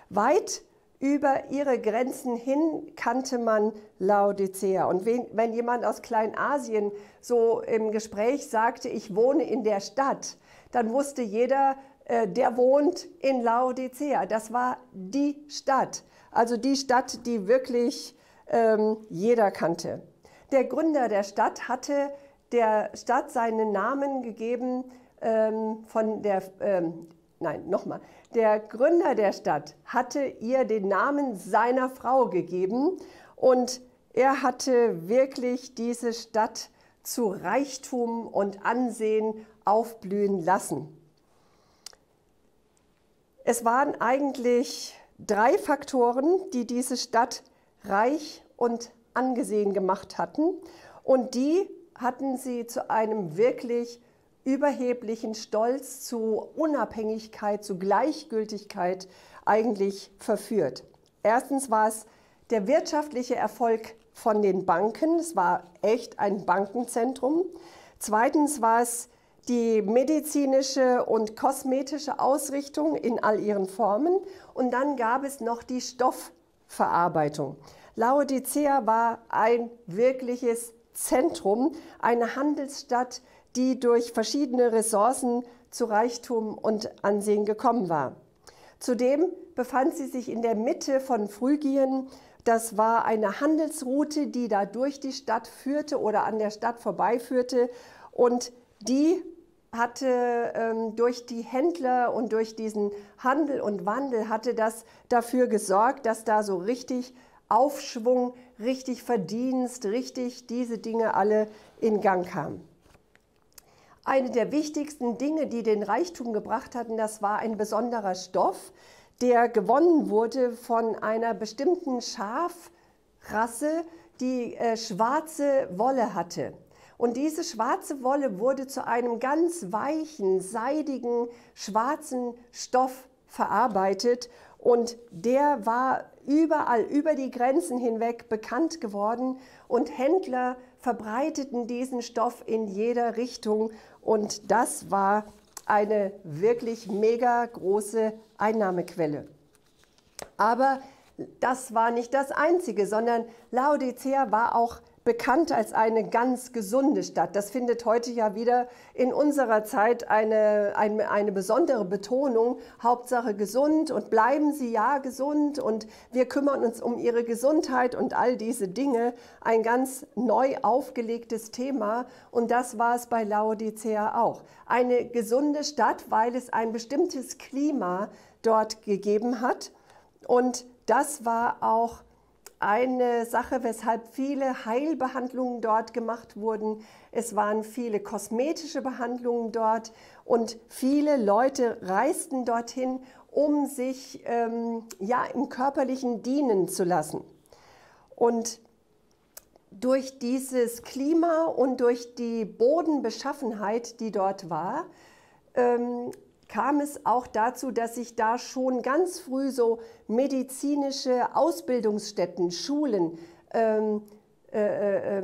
Weit über ihre Grenzen hin kannte man Laodicea. Und wenn, wenn jemand aus Kleinasien so im Gespräch sagte, ich wohne in der Stadt, dann wusste jeder, äh, der wohnt in Laodicea. Das war die Stadt, also die Stadt, die wirklich ähm, jeder kannte. Der Gründer der Stadt hatte der Stadt seinen Namen gegeben ähm, von der, ähm, nein, nochmal, der Gründer der Stadt hatte ihr den Namen seiner Frau gegeben und er hatte wirklich diese Stadt zu Reichtum und Ansehen aufblühen lassen. Es waren eigentlich drei Faktoren, die diese Stadt reich und angesehen gemacht hatten, und die hatten sie zu einem wirklich überheblichen Stolz, zu Unabhängigkeit, zu Gleichgültigkeit eigentlich verführt. Erstens war es der wirtschaftliche Erfolg von den Banken, es war echt ein Bankenzentrum. Zweitens war es die medizinische und kosmetische Ausrichtung in all ihren Formen, und dann gab es noch die Stoffverarbeitung. Laodicea war ein wirkliches Zentrum, eine Handelsstadt, die durch verschiedene Ressourcen zu Reichtum und Ansehen gekommen war. Zudem befand sie sich in der Mitte von Phrygien. Das war eine Handelsroute, die da durch die Stadt führte oder an der Stadt vorbeiführte, und die hatte ähm, durch die Händler und durch diesen Handel und Wandel hatte das dafür gesorgt, dass da so richtig Aufschwung, richtig Verdienst, richtig diese Dinge alle in Gang kamen. Eine der wichtigsten Dinge, die den Reichtum gebracht hatten, das war ein besonderer Stoff, der gewonnen wurde von einer bestimmten Schafrasse, die äh, schwarze Wolle hatte. Und diese schwarze Wolle wurde zu einem ganz weichen, seidigen, schwarzen Stoff verarbeitet. Und der war überall, über die Grenzen hinweg bekannt geworden und Händler verbreiteten diesen Stoff in jeder Richtung. Und das war eine wirklich mega große Einnahmequelle. Aber das war nicht das Einzige, sondern Laodicea war auch bekannt als eine ganz gesunde Stadt. Das findet heute ja wieder in unserer Zeit eine, eine, eine besondere Betonung. Hauptsache gesund und bleiben Sie ja gesund und wir kümmern uns um Ihre Gesundheit und all diese Dinge. Ein ganz neu aufgelegtes Thema und das war es bei Laodicea auch. Eine gesunde Stadt, weil es ein bestimmtes Klima dort gegeben hat und das war auch eine Sache, weshalb viele Heilbehandlungen dort gemacht wurden. Es waren viele kosmetische Behandlungen dort und viele Leute reisten dorthin, um sich ähm, ja, im Körperlichen dienen zu lassen. Und durch dieses Klima und durch die Bodenbeschaffenheit, die dort war, ähm, kam es auch dazu, dass sich da schon ganz früh so medizinische Ausbildungsstätten, Schulen, ähm, äh, äh,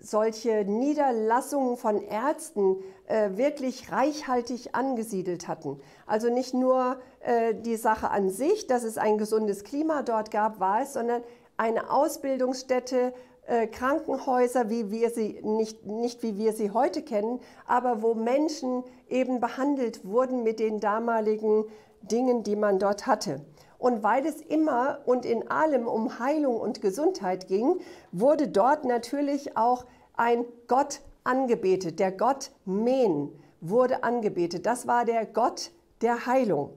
solche Niederlassungen von Ärzten äh, wirklich reichhaltig angesiedelt hatten. Also nicht nur äh, die Sache an sich, dass es ein gesundes Klima dort gab, war es, sondern eine Ausbildungsstätte, Äh, Krankenhäuser, wie wir sie nicht, nicht wie wir sie heute kennen, aber wo Menschen eben behandelt wurden mit den damaligen Dingen, die man dort hatte. Und weil es immer und in allem um Heilung und Gesundheit ging, wurde dort natürlich auch ein Gott angebetet. Der Gott Men wurde angebetet. Das war der Gott der Heilung.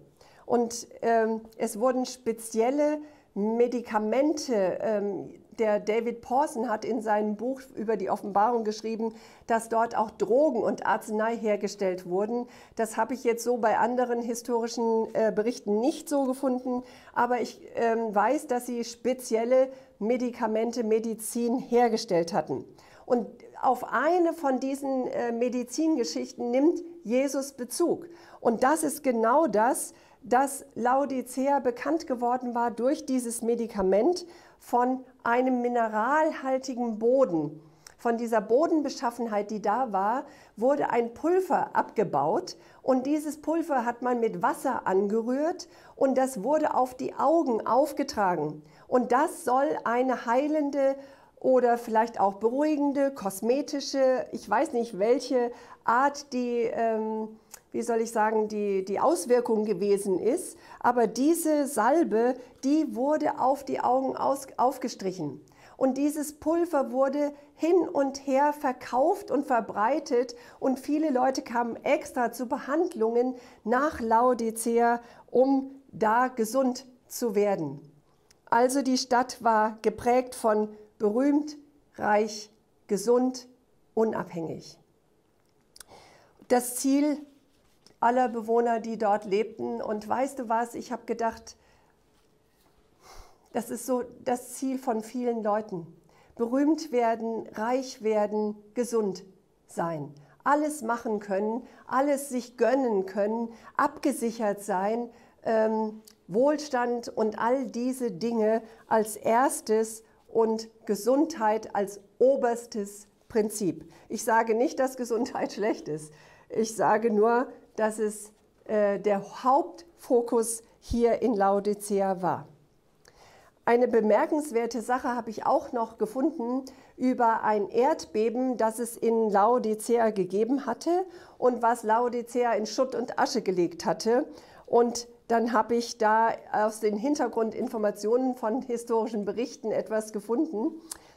Und ähm, es wurden spezielle Medikamente ähm, Der David Pawson hat in seinem Buch über die Offenbarung geschrieben, dass dort auch Drogen und Arznei hergestellt wurden. Das habe ich jetzt so bei anderen historischen äh, Berichten nicht so gefunden, aber ich ähm, weiß, dass sie spezielle Medikamente, Medizin hergestellt hatten. Und auf eine von diesen äh, Medizingeschichten nimmt Jesus Bezug. Und das ist genau das, dass Laodicea bekannt geworden war durch dieses Medikament von einem mineralhaltigen Boden. Von dieser Bodenbeschaffenheit, die da war, wurde ein Pulver abgebaut und dieses Pulver hat man mit Wasser angerührt und das wurde auf die Augen aufgetragen. Und das soll eine heilende oder vielleicht auch beruhigende, kosmetische, ich weiß nicht welche Art, die ähm, wie soll ich sagen, die, die Auswirkung gewesen ist. Aber diese Salbe, die wurde auf die Augen aus, aufgestrichen. Und dieses Pulver wurde hin und her verkauft und verbreitet. Und viele Leute kamen extra zu Behandlungen nach Laodicea, um da gesund zu werden. Also die Stadt war geprägt von berühmt, reich, gesund, unabhängig. Das Ziel aller Bewohner, die dort lebten. Und weißt du was, ich habe gedacht, das ist so das Ziel von vielen Leuten. Berühmt werden, reich werden, gesund sein. Alles machen können, alles sich gönnen können, abgesichert sein, ähm, Wohlstand und all diese Dinge als erstes und Gesundheit als oberstes Prinzip. Ich sage nicht, dass Gesundheit schlecht ist. Ich sage nur, dass es äh, der Hauptfokus hier in Laodicea war. Eine bemerkenswerte Sache habe ich auch noch gefunden über ein Erdbeben, das es in Laodicea gegeben hatte und was Laodicea in Schutt und Asche gelegt hatte. Und dann habe ich da aus den Hintergrundinformationen von historischen Berichten etwas gefunden.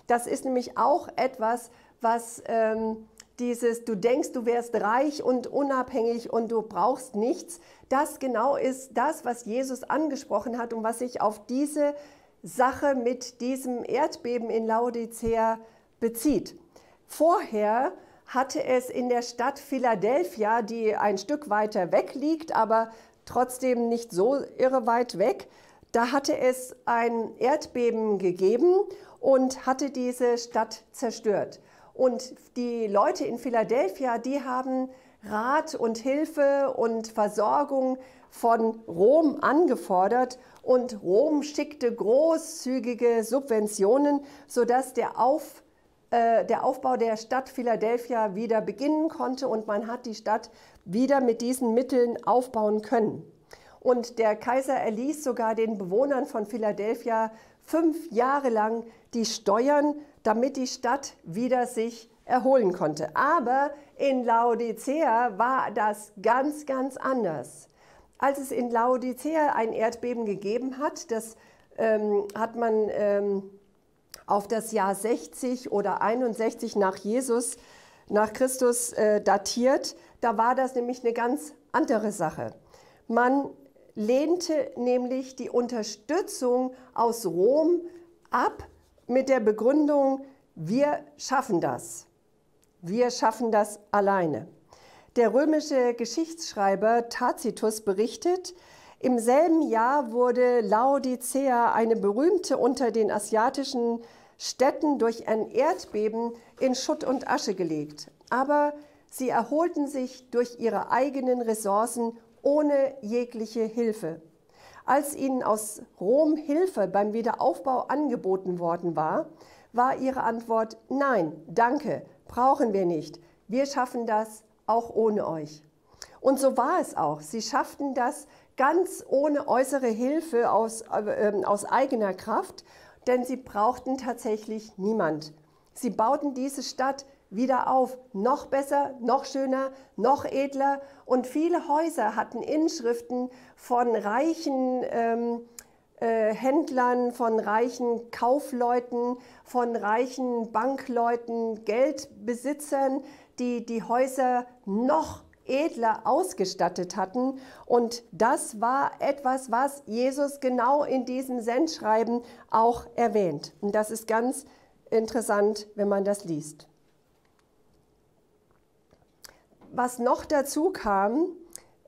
Das ist nämlich auch etwas, was ähm, dieses, du denkst, du wärst reich und unabhängig und du brauchst nichts, das genau ist das, was Jesus angesprochen hat und was sich auf diese Sache mit diesem Erdbeben in Laodicea bezieht. Vorher hatte es in der Stadt Philadelphia, die ein Stück weiter weg liegt, aber trotzdem nicht so irre weit weg, da hatte es ein Erdbeben gegeben und hatte diese Stadt zerstört. Und die Leute in Philadelphia, die haben Rat und Hilfe und Versorgung von Rom angefordert und Rom schickte großzügige Subventionen, sodass der, Auf, äh, der Aufbau der Stadt Philadelphia wieder beginnen konnte und man hat die Stadt wieder mit diesen Mitteln aufbauen können. Und der Kaiser erließ sogar den Bewohnern von Philadelphia fünf Jahre lang die Steuern, damit die Stadt wieder sich erholen konnte. Aber in Laodicea war das ganz, ganz anders. Als es in Laodicea ein Erdbeben gegeben hat, das ähm, hat man ähm, auf das Jahr sechzig oder einundsechzig nach Jesus, nach Christus äh, datiert, da war das nämlich eine ganz andere Sache. Man lehnte nämlich die Unterstützung aus Rom ab mit der Begründung, wir schaffen das. Wir schaffen das alleine. Der römische Geschichtsschreiber Tacitus berichtet, im selben Jahr wurde Laodicea, eine berühmte unter den asiatischen Städten, durch ein Erdbeben in Schutt und Asche gelegt. Aber sie erholten sich durch ihre eigenen Ressourcen ohne jegliche Hilfe. Als ihnen aus Rom Hilfe beim Wiederaufbau angeboten worden war, war ihre Antwort, nein, danke, brauchen wir nicht, wir schaffen das auch ohne euch. Und so war es auch. Sie schafften das ganz ohne äußere Hilfe aus, äh, aus eigener Kraft, denn sie brauchten tatsächlich niemand. Sie bauten diese Stadt wieder auf, noch besser, noch schöner, noch edler. Und viele Häuser hatten Inschriften von reichen ähm, äh, Händlern, von reichen Kaufleuten, von reichen Bankleuten, Geldbesitzern, die die Häuser noch edler ausgestattet hatten. Und das war etwas, was Jesus genau in diesem Sendschreiben auch erwähnt. Und das ist ganz interessant, wenn man das liest. Was noch dazu kam,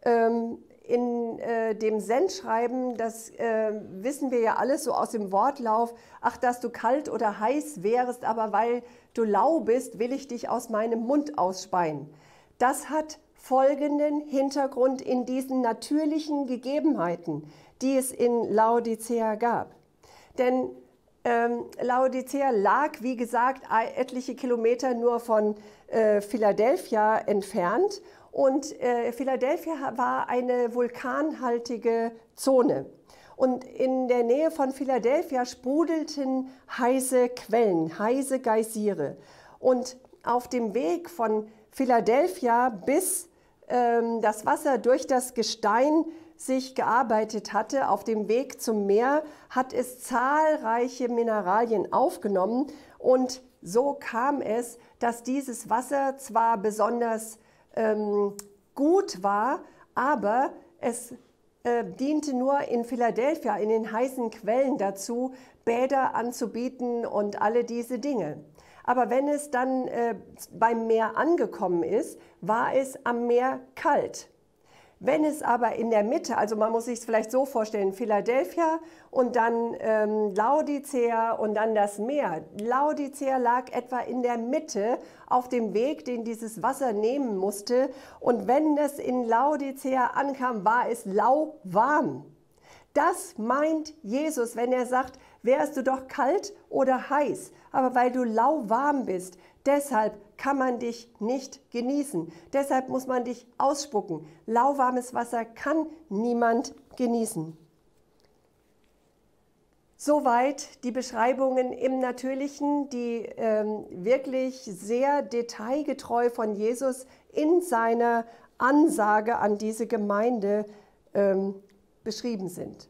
ähm, in äh, dem Sendschreiben, das äh, wissen wir ja alles so aus dem Wortlauf, ach, dass du kalt oder heiß wärest, aber weil du lau bist, will ich dich aus meinem Mund ausspeien. Das hat folgenden Hintergrund in diesen natürlichen Gegebenheiten, die es in Laodicea gab. Denn ähm, Laodicea lag, wie gesagt, etliche Kilometer nur von äh, Philadelphia entfernt. Und äh, Philadelphia war eine vulkanhaltige Zone. Und in der Nähe von Philadelphia sprudelten heiße Quellen, heiße Geysire. Und auf dem Weg von Philadelphia bis ähm, das Wasser durch das Gestein sich gearbeitet hatte, auf dem Weg zum Meer, hat es zahlreiche Mineralien aufgenommen. Und so kam es, dass dieses Wasser zwar besonders gut war, aber es äh, diente nur in Philadelphia, in den heißen Quellen dazu, Bäder anzubieten und alle diese Dinge. Aber wenn es dann äh, beim Meer angekommen ist, war es am Meer kalt. Wenn es aber in der Mitte, also man muss sich es vielleicht so vorstellen, Philadelphia und dann ähm, Laodicea und dann das Meer. Laodicea lag etwa in der Mitte auf dem Weg, den dieses Wasser nehmen musste. Und wenn es in Laodicea ankam, war es lauwarm. Das meint Jesus, wenn er sagt, wärst du doch kalt oder heiß, aber weil du lauwarm bist, deshalb kann man dich nicht genießen. Deshalb muss man dich ausspucken. Lauwarmes Wasser kann niemand genießen. Soweit die Beschreibungen im Natürlichen, die ähm, wirklich sehr detailgetreu von Jesus in seiner Ansage an diese Gemeinde ähm, beschrieben sind.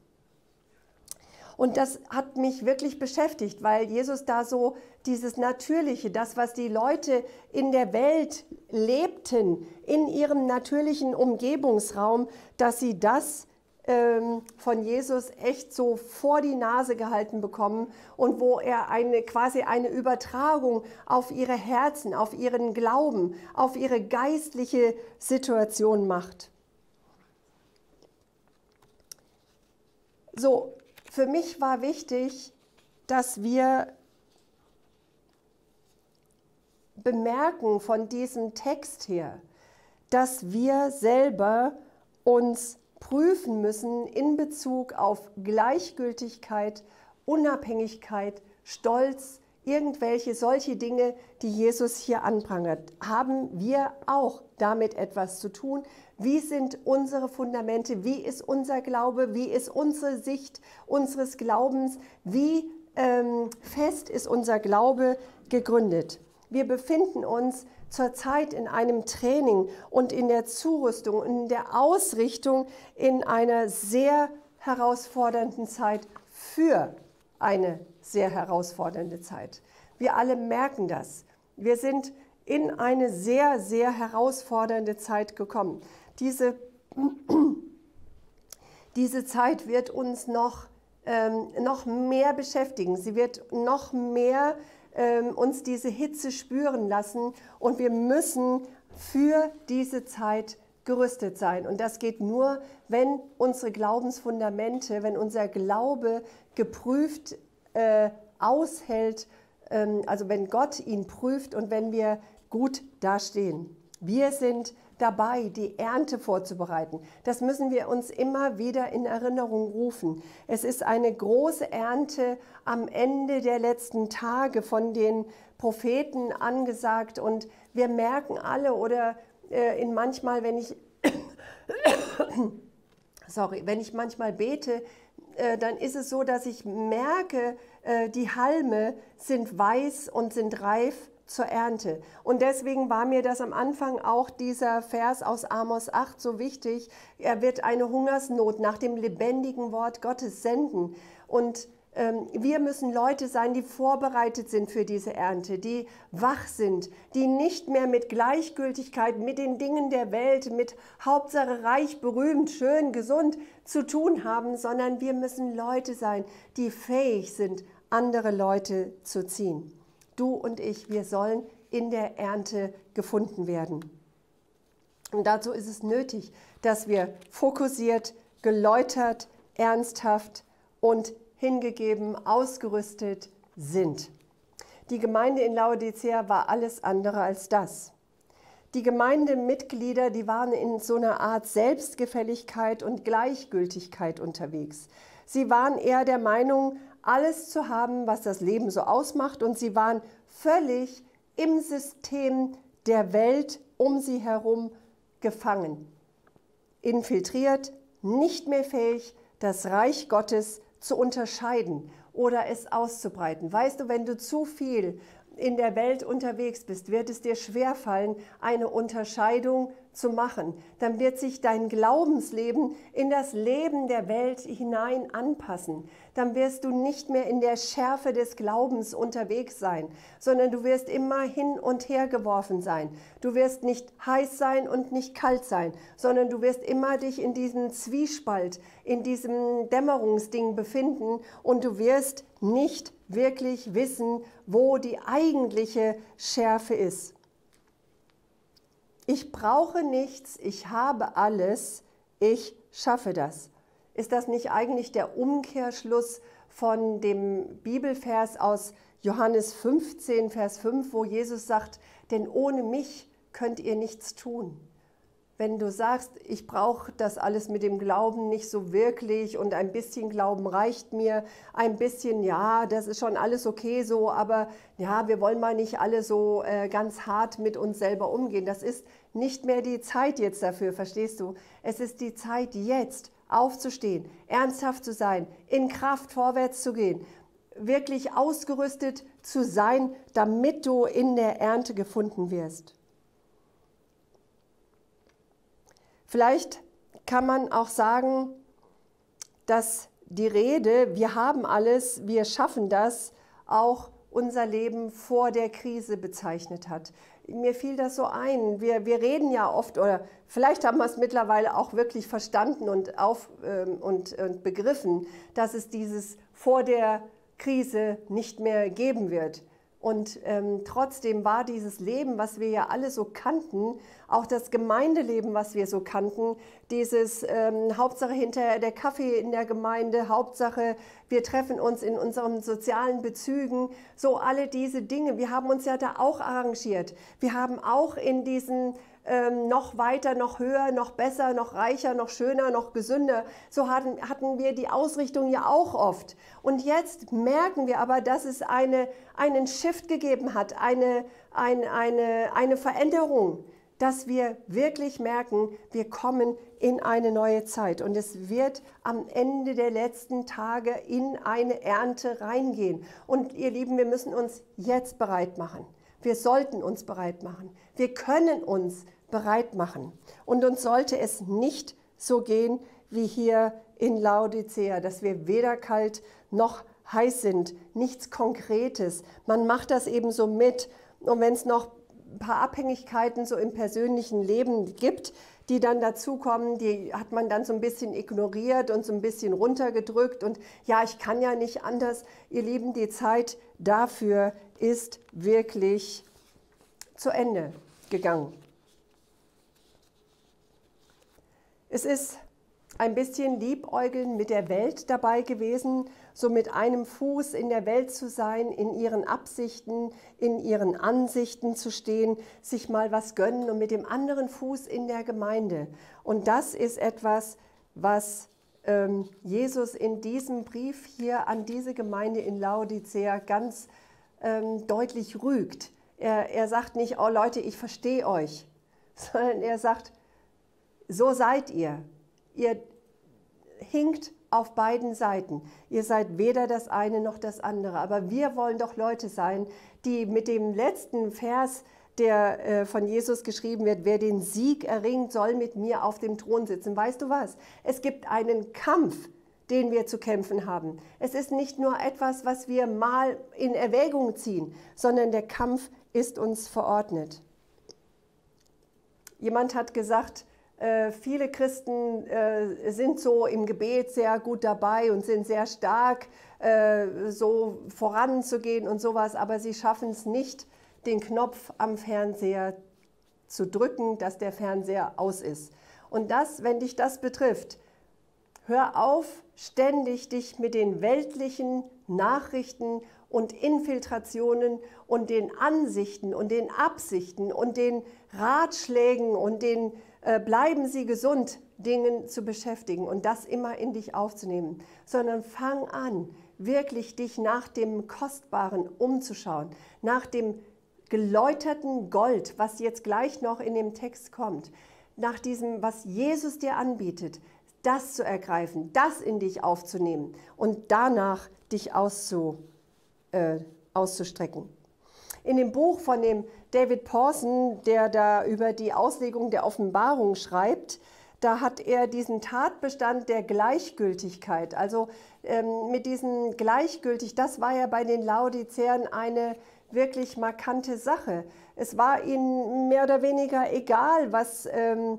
Und das hat mich wirklich beschäftigt, weil Jesus da so dieses Natürliche, das, was die Leute in der Welt lebten, in ihrem natürlichen Umgebungsraum, dass sie das ähm, von Jesus echt so vor die Nase gehalten bekommen und wo er eine, quasi eine Übertragung auf ihre Herzen, auf ihren Glauben, auf ihre geistliche Situation macht. So. Für mich war wichtig, dass wir bemerken von diesem Text her, dass wir selber uns prüfen müssen in Bezug auf Gleichgültigkeit, Unabhängigkeit, Stolz, irgendwelche solche Dinge, die Jesus hier anprangert. Haben wir auch damit etwas zu tun? Wie sind unsere Fundamente? Wie ist unser Glaube? Wie ist unsere Sicht unseres Glaubens? Wie ähm, fest ist unser Glaube gegründet? Wir befinden uns zurzeit in einem Training und in der Zurüstung und in der Ausrichtung in einer sehr herausfordernden Zeit für eine sehr herausfordernde Zeit. Wir alle merken das. Wir sind in eine sehr, sehr herausfordernde Zeit gekommen. Diese, diese Zeit wird uns noch, ähm, noch mehr beschäftigen. Sie wird noch mehr ähm, uns diese Hitze spüren lassen. Und wir müssen für diese Zeit gerüstet sein. Und das geht nur, wenn unsere Glaubensfundamente, wenn unser Glaube geprüft äh, aushält, ähm, also wenn Gott ihn prüft und wenn wir gut dastehen. Wir sind dabei, die Ernte vorzubereiten. Das müssen wir uns immer wieder in Erinnerung rufen. Es ist eine große Ernte am Ende der letzten Tage von den Propheten angesagt. Und wir merken alle oder in manchmal, wenn ich, sorry, wenn ich manchmal bete, dann ist es so, dass ich merke, die Halme sind weiß und sind reif zur Ernte. Und deswegen war mir das am Anfang auch dieser Vers aus Amos acht so wichtig. Er wird eine Hungersnot nach dem lebendigen Wort Gottes senden. Und wir müssen Leute sein, die vorbereitet sind für diese Ernte, die wach sind, die nicht mehr mit Gleichgültigkeit, mit den Dingen der Welt, mit Hauptsache reich, berühmt, schön, gesund zu tun haben, sondern wir müssen Leute sein, die fähig sind, andere Leute zu ziehen. Du und ich, wir sollen in der Ernte gefunden werden. Und dazu ist es nötig, dass wir fokussiert, geläutert, ernsthaft und hingegeben, ausgerüstet sind. Die Gemeinde in Laodicea war alles andere als das. Die Gemeindemitglieder, die waren in so einer Art Selbstgefälligkeit und Gleichgültigkeit unterwegs. Sie waren eher der Meinung, alles zu haben, was das Leben so ausmacht, und sie waren völlig im System der Welt um sie herum gefangen, infiltriert, nicht mehr fähig, das Reich Gottes zu zu unterscheiden oder es auszubreiten. Weißt du, wenn du zu viel in der Welt unterwegs bist, wird es dir schwerfallen, eine Unterscheidung zu machen. Dann wird sich dein Glaubensleben in das Leben der Welt hinein anpassen. Dann wirst du nicht mehr in der Schärfe des Glaubens unterwegs sein, sondern du wirst immer hin und her geworfen sein. Du wirst nicht heiß sein und nicht kalt sein, sondern du wirst immer dich in diesem Zwiespalt, in diesem Dämmerungsding befinden und du wirst nicht wirklich wissen, wo die eigentliche Schärfe ist. Ich brauche nichts, ich habe alles, ich schaffe das. Ist das nicht eigentlich der Umkehrschluss von dem Bibelvers aus Johannes fünfzehn, Vers fünf, wo Jesus sagt, denn ohne mich könnt ihr nichts tun. Wenn du sagst, ich brauche das alles mit dem Glauben nicht so wirklich und ein bisschen Glauben reicht mir, ein bisschen, ja, das ist schon alles okay so, aber ja, wir wollen mal nicht alle so äh, ganz hart mit uns selber umgehen. Das ist nicht mehr die Zeit jetzt dafür, verstehst du? Es ist die Zeit jetzt aufzustehen, ernsthaft zu sein, in Kraft vorwärts zu gehen, wirklich ausgerüstet zu sein, damit du in der Ernte gefunden wirst. Vielleicht kann man auch sagen, dass die Rede, wir haben alles, wir schaffen das, auch unser Leben vor der Krise bezeichnet hat. Mir fiel das so ein. Wir, wir reden ja oft, oder vielleicht haben wir es mittlerweile auch wirklich verstanden und, auf, ähm, und, und begriffen, dass es dieses vor der Krise nicht mehr geben wird. Und ähm, trotzdem war dieses Leben, was wir ja alle so kannten, auch das Gemeindeleben, was wir so kannten, dieses ähm, Hauptsache hinterher der Kaffee in der Gemeinde, Hauptsache wir treffen uns in unseren sozialen Bezügen, so alle diese Dinge. Wir haben uns ja da auch arrangiert. Wir haben auch in diesen ähm, noch weiter, noch höher, noch besser, noch reicher, noch schöner, noch gesünder. So hatten, hatten wir die Ausrichtung ja auch oft. Und jetzt merken wir aber, dass es eine, einen Shift gegeben hat, eine, ein, eine, eine Veränderung, dass wir wirklich merken, wir kommen in eine neue Zeit. Und es wird am Ende der letzten Tage in eine Ernte reingehen. Und ihr Lieben, wir müssen uns jetzt bereit machen. Wir sollten uns bereit machen. Wir können uns bereit machen. Und uns sollte es nicht so gehen wie hier in Laodicea, dass wir weder kalt noch heiß sind. Nichts Konkretes. Man macht das eben so mit. Und wenn es noch ein paar Abhängigkeiten so im persönlichen Leben gibt, die dann dazukommen, die hat man dann so ein bisschen ignoriert und so ein bisschen runtergedrückt und ja, ich kann ja nicht anders. Ihr Lieben, die Zeit dafür ist wirklich zu Ende gegangen. Es ist ein bisschen Liebäugeln mit der Welt dabei gewesen, so mit einem Fuß in der Welt zu sein, in ihren Absichten, in ihren Ansichten zu stehen, sich mal was gönnen und mit dem anderen Fuß in der Gemeinde. Und das ist etwas, was ähm, Jesus in diesem Brief hier an diese Gemeinde in Laodicea ganz ähm, deutlich rügt. Er, er sagt nicht, oh Leute, ich verstehe euch, sondern er sagt, so seid ihr. Ihr hinkt auf beiden Seiten. Ihr seid weder das eine noch das andere. Aber wir wollen doch Leute sein, die mit dem letzten Vers, der von Jesus geschrieben wird, wer den Sieg erringt, soll mit mir auf dem Thron sitzen. Weißt du was? Es gibt einen Kampf, den wir zu kämpfen haben. Es ist nicht nur etwas, was wir mal in Erwägung ziehen, sondern der Kampf ist uns verordnet. Jemand hat gesagt, viele Christen äh, sind so im Gebet sehr gut dabei und sind sehr stark, äh, so voranzugehen und sowas, aber sie schaffen es nicht, den Knopf am Fernseher zu drücken, dass der Fernseher aus ist. Und das, wenn dich das betrifft, hör auf, ständig dich mit den weltlichen Nachrichten und Infiltrationen und den Ansichten und den Absichten und den Ratschlägen und den bleiben Sie gesund, Dingen zu beschäftigen und das immer in dich aufzunehmen, sondern fang an, wirklich dich nach dem Kostbaren umzuschauen, nach dem geläuterten Gold, was jetzt gleich noch in dem Text kommt, nach diesem, was Jesus dir anbietet, das zu ergreifen, das in dich aufzunehmen und danach dich auszu, äh, auszustrecken. In dem Buch von dem David Pawson, der da über die Auslegung der Offenbarung schreibt, da hat er diesen Tatbestand der Gleichgültigkeit. Also ähm, mit diesem Gleichgültig, das war ja bei den Laodiceern eine wirklich markante Sache. Es war ihnen mehr oder weniger egal, was ähm,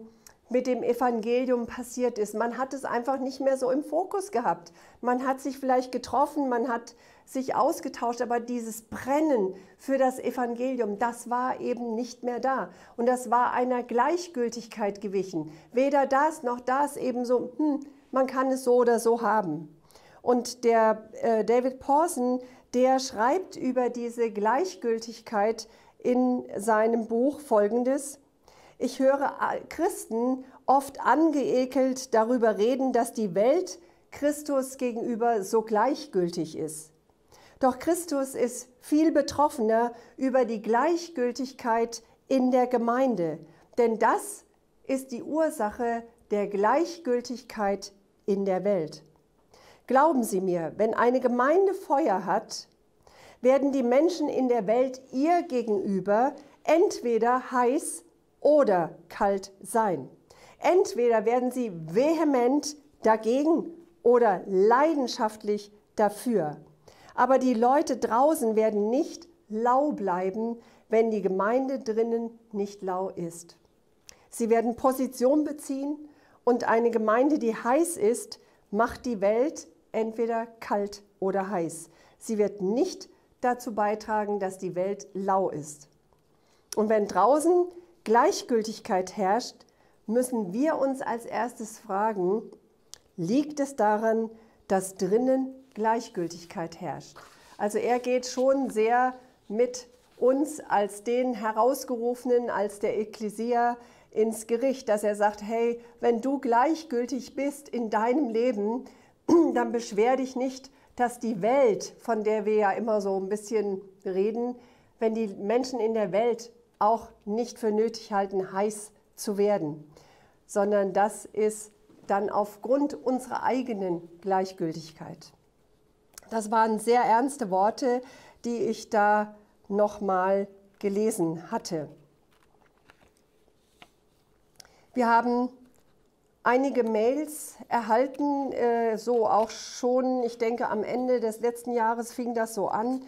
mit dem Evangelium passiert ist. Man hat es einfach nicht mehr so im Fokus gehabt. Man hat sich vielleicht getroffen, man hat sich ausgetauscht, aber dieses Brennen für das Evangelium, das war eben nicht mehr da. Und das war einer Gleichgültigkeit gewichen. Weder das noch das, eben so, hm, man kann es so oder so haben. Und der äh, David Pawson, der schreibt über diese Gleichgültigkeit in seinem Buch Folgendes: Ich höre Christen oft angeekelt darüber reden, dass die Welt Christus gegenüber so gleichgültig ist. Doch Christus ist viel betroffener über die Gleichgültigkeit in der Gemeinde, denn das ist die Ursache der Gleichgültigkeit in der Welt. Glauben Sie mir, wenn eine Gemeinde Feuer hat, werden die Menschen in der Welt ihr gegenüber entweder heiß oder kalt sein. Entweder werden sie vehement dagegen oder leidenschaftlich dafür. Aber die Leute draußen werden nicht lau bleiben, wenn die Gemeinde drinnen nicht lau ist. Sie werden Position beziehen und eine Gemeinde, die heiß ist, macht die Welt entweder kalt oder heiß. Sie wird nicht dazu beitragen, dass die Welt lau ist. Und wenn draußen Gleichgültigkeit herrscht, müssen wir uns als erstes fragen, liegt es daran, dass drinnen Gleichgültigkeit herrscht? Also er geht schon sehr mit uns als den Herausgerufenen, als der Ekklesia ins Gericht, dass er sagt, hey, wenn du gleichgültig bist in deinem Leben, dann beschwer dich nicht, dass die Welt, von der wir ja immer so ein bisschen reden, wenn die Menschen in der Welt auch nicht für nötig halten, heiß zu werden, sondern das ist dann aufgrund unserer eigenen Gleichgültigkeit. Das waren sehr ernste Worte, die ich da nochmal gelesen hatte. Wir haben einige Mails erhalten, äh, so auch schon, ich denke, am Ende des letzten Jahres fing das so an.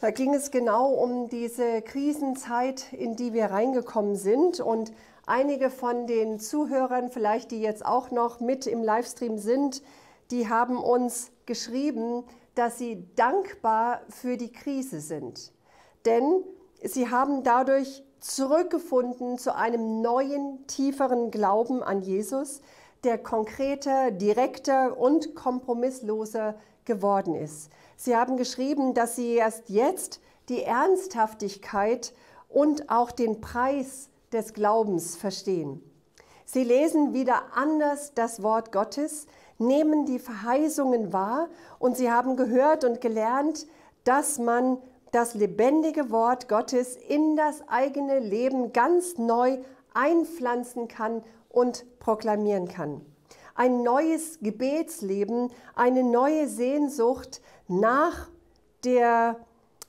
Da ging es genau um diese Krisenzeit, in die wir reingekommen sind. Und einige von den Zuhörern, vielleicht die jetzt auch noch mit im Livestream sind, die haben uns geschrieben, dass sie dankbar für die Krise sind. Denn sie haben dadurch zurückgefunden zu einem neuen, tieferen Glauben an Jesus, der konkreter, direkter und kompromissloser geworden ist. Sie haben geschrieben, dass sie erst jetzt die Ernsthaftigkeit und auch den Preis des Glaubens verstehen. Sie lesen wieder anders das Wort Gottes, nehmen die Verheißungen wahr und sie haben gehört und gelernt, dass man das lebendige Wort Gottes in das eigene Leben ganz neu einpflanzen kann und proklamieren kann. Ein neues Gebetsleben, eine neue Sehnsucht nach der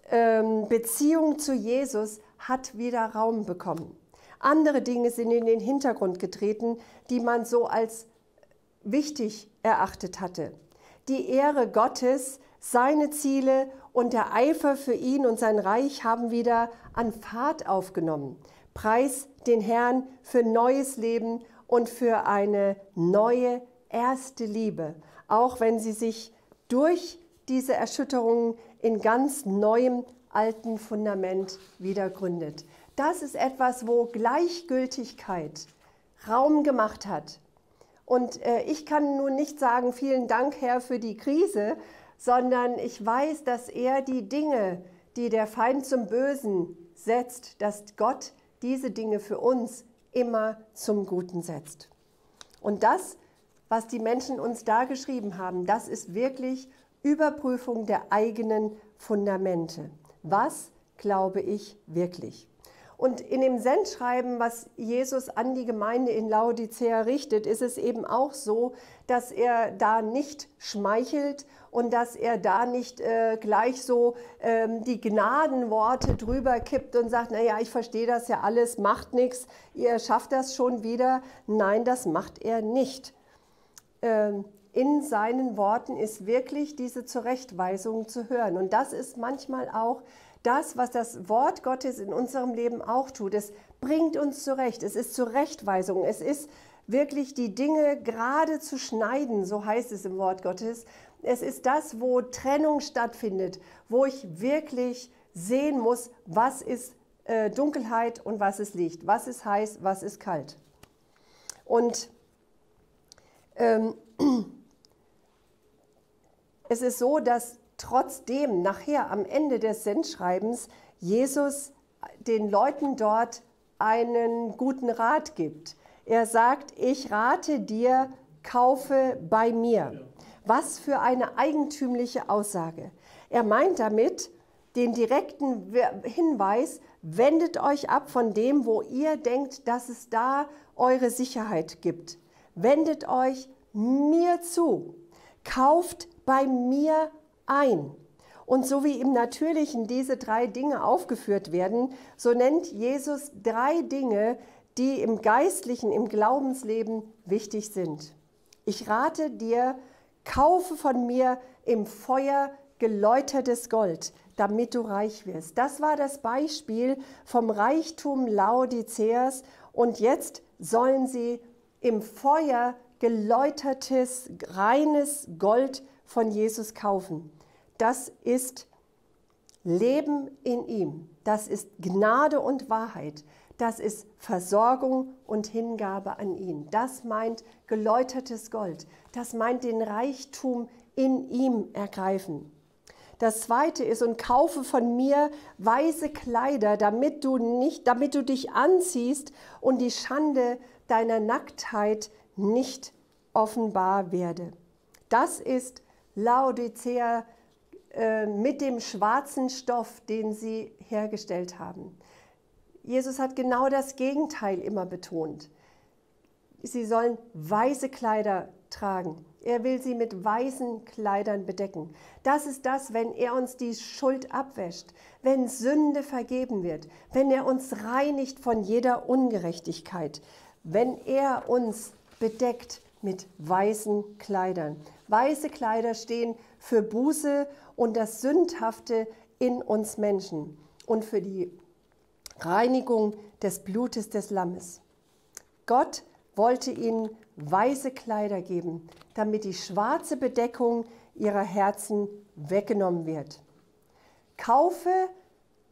ähm, Beziehung zu Jesus hat wieder Raum bekommen. Andere Dinge sind in den Hintergrund getreten, die man so als wichtig erachtet hatte. Die Ehre Gottes, seine Ziele und der Eifer für ihn und sein Reich haben wieder an Fahrt aufgenommen. Preis den Herrn für neues Leben und für eine neue erste Liebe, auch wenn sie sich durch diese Erschütterungen in ganz neuem alten Fundament wieder gründet. Das ist etwas, wo Gleichgültigkeit Raum gemacht hat. Und äh, ich kann nun nicht sagen, vielen Dank, Herr, für die Krise, sondern ich weiß, dass er die Dinge, die der Feind zum Bösen setzt, dass Gott diese Dinge für uns immer zum Guten setzt. Und das, was die Menschen uns da geschrieben haben, das ist wirklich Überprüfung der eigenen Fundamente. Was glaube ich wirklich? Und in dem Sendschreiben, was Jesus an die Gemeinde in Laodicea richtet, ist es eben auch so, dass er da nicht schmeichelt und dass er da nicht äh, gleich so ähm, die Gnadenworte drüber kippt und sagt, naja, ich verstehe das ja alles, macht nichts, ihr schafft das schon wieder. Nein, das macht er nicht. Ähm, in seinen Worten ist wirklich diese Zurechtweisung zu hören. Und das ist manchmal auch das, was das Wort Gottes in unserem Leben auch tut, es bringt uns zurecht, es ist Zurechtweisung, es ist wirklich die Dinge gerade zu schneiden, so heißt es im Wort Gottes. Es ist das, wo Trennung stattfindet, wo ich wirklich sehen muss, was ist äh, Dunkelheit und was ist Licht, was ist heiß, was ist kalt. Und ähm, es ist so, dass trotzdem nachher am Ende des Sendschreibens Jesus den Leuten dort einen guten Rat gibt. Er sagt, ich rate dir, kaufe bei mir. Was für eine eigentümliche Aussage. Er meint damit den direkten Hinweis, wendet euch ab von dem, wo ihr denkt, dass es da eure Sicherheit gibt. Wendet euch mir zu, kauft bei mir ein. Und so wie im Natürlichen diese drei Dinge aufgeführt werden, so nennt Jesus drei Dinge, die im Geistlichen, im Glaubensleben wichtig sind. Ich rate dir, kaufe von mir im Feuer geläutertes Gold, damit du reich wirst. Das war das Beispiel vom Reichtum Laodiceas und jetzt sollen sie im Feuer geläutertes, reines Gold von Jesus kaufen. Das ist Leben in ihm. Das ist Gnade und Wahrheit. Das ist Versorgung und Hingabe an ihn. Das meint geläutertes Gold. Das meint den Reichtum in ihm ergreifen. Das zweite ist, und kaufe von mir weiße Kleider, damit du nicht, damit du dich anziehst und die Schande deiner Nacktheit nicht offenbar werde. Das ist Laodicea äh, mit dem schwarzen Stoff, den sie hergestellt haben. Jesus hat genau das Gegenteil immer betont. Sie sollen weiße Kleider tragen. Er will sie mit weißen Kleidern bedecken. Das ist das, wenn er uns die Schuld abwäscht, wenn Sünde vergeben wird, wenn er uns reinigt von jeder Ungerechtigkeit, wenn er uns bedeckt mit weißen Kleidern. Weiße Kleider stehen für Buße und das Sündhafte in uns Menschen und für die Reinigung des Blutes des Lammes. Gott wollte ihnen weiße Kleider geben, damit die schwarze Bedeckung ihrer Herzen weggenommen wird. Kaufe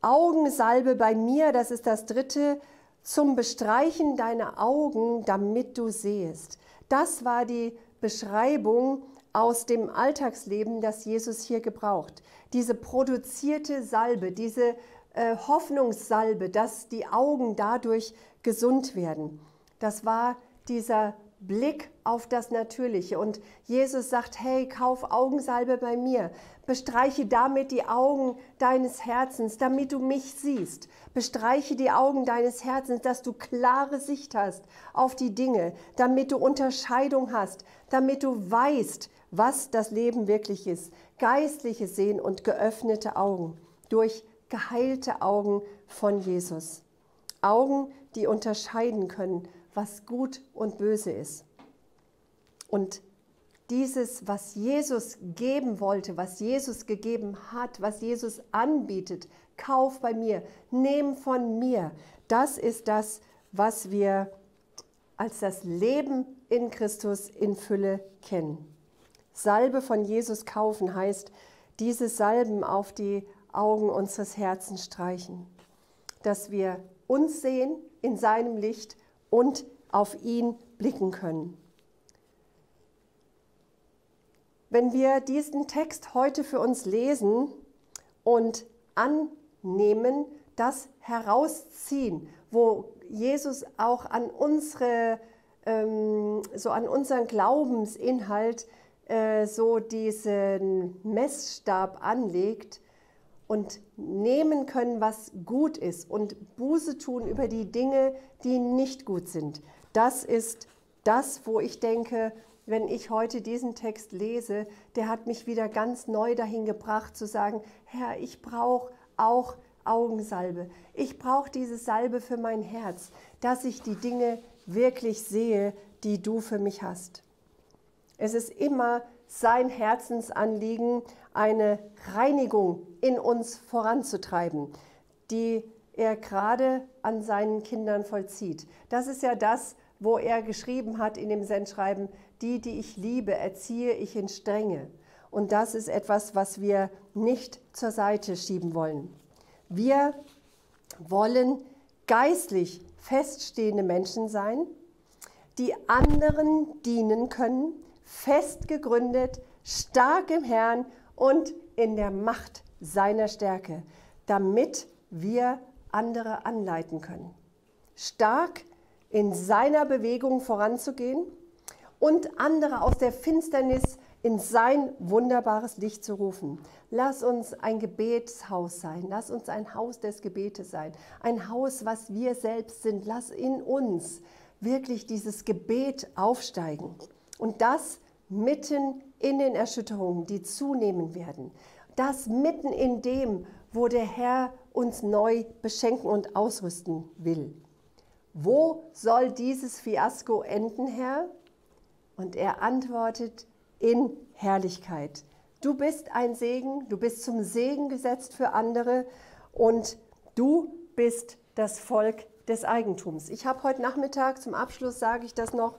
Augensalbe bei mir, das ist das dritte, zum Bestreichen deiner Augen, damit du sehest. Das war die Beschreibung aus dem Alltagsleben, das Jesus hier gebraucht. Diese produzierte Salbe, diese äh, Hoffnungssalbe, dass die Augen dadurch gesund werden. Das war dieser Blick auf das Natürliche. Und Jesus sagt, hey, kauf Augensalbe bei mir. Bestreiche damit die Augen deines Herzens, damit du mich siehst. Bestreiche die Augen deines Herzens, dass du klare Sicht hast auf die Dinge, damit du Unterscheidung hast, damit du weißt, was das Leben wirklich ist. Geistliches Sehen und geöffnete Augen durch geheilte Augen von Jesus. Augen, die unterscheiden können, was gut und böse ist. Und dieses, was Jesus geben wollte, was Jesus gegeben hat, was Jesus anbietet, kauf bei mir, nimm von mir, das ist das, was wir als das Leben in Christus in Fülle kennen. Salbe von Jesus kaufen heißt, diese Salben auf die Augen unseres Herzens streichen, dass wir uns sehen in seinem Licht und auf ihn blicken können. Wenn wir diesen Text heute für uns lesen und annehmen, das herausziehen, wo Jesus auch an unsere, ähm, so an unseren Glaubensinhalt äh, so diesen Messstab anlegt, und nehmen können, was gut ist und Buße tun über die Dinge, die nicht gut sind. Das ist das, wo ich denke, wenn ich heute diesen Text lese, der hat mich wieder ganz neu dahin gebracht zu sagen, Herr, ich brauche auch Augensalbe. Ich brauche diese Salbe für mein Herz, dass ich die Dinge wirklich sehe, die du für mich hast. Es ist immer sein Herzensanliegen, eine Reinigung in uns voranzutreiben, die er gerade an seinen Kindern vollzieht. Das ist ja das, wo er geschrieben hat in dem Sendschreiben, die, die ich liebe, erziehe ich in Strenge. Und das ist etwas, was wir nicht zur Seite schieben wollen. Wir wollen geistlich feststehende Menschen sein, die anderen dienen können, fest gegründet, stark im Herrn und in der Macht seiner Stärke, damit wir andere anleiten können. Stark in seiner Bewegung voranzugehen und andere aus der Finsternis in sein wunderbares Licht zu rufen. Lass uns ein Gebetshaus sein, lass uns ein Haus des Gebetes sein, ein Haus, was wir selbst sind. Lass in uns wirklich dieses Gebet aufsteigen. Und das mitten in den Erschütterungen, die zunehmen werden. Das mitten in dem, wo der Herr uns neu beschenken und ausrüsten will. Wo soll dieses Fiasko enden, Herr? Und er antwortet, in Herrlichkeit. Du bist ein Segen, du bist zum Segen gesetzt für andere und du bist das Volk des Eigentums. Ich habe heute Nachmittag, zum Abschluss sage ich das noch,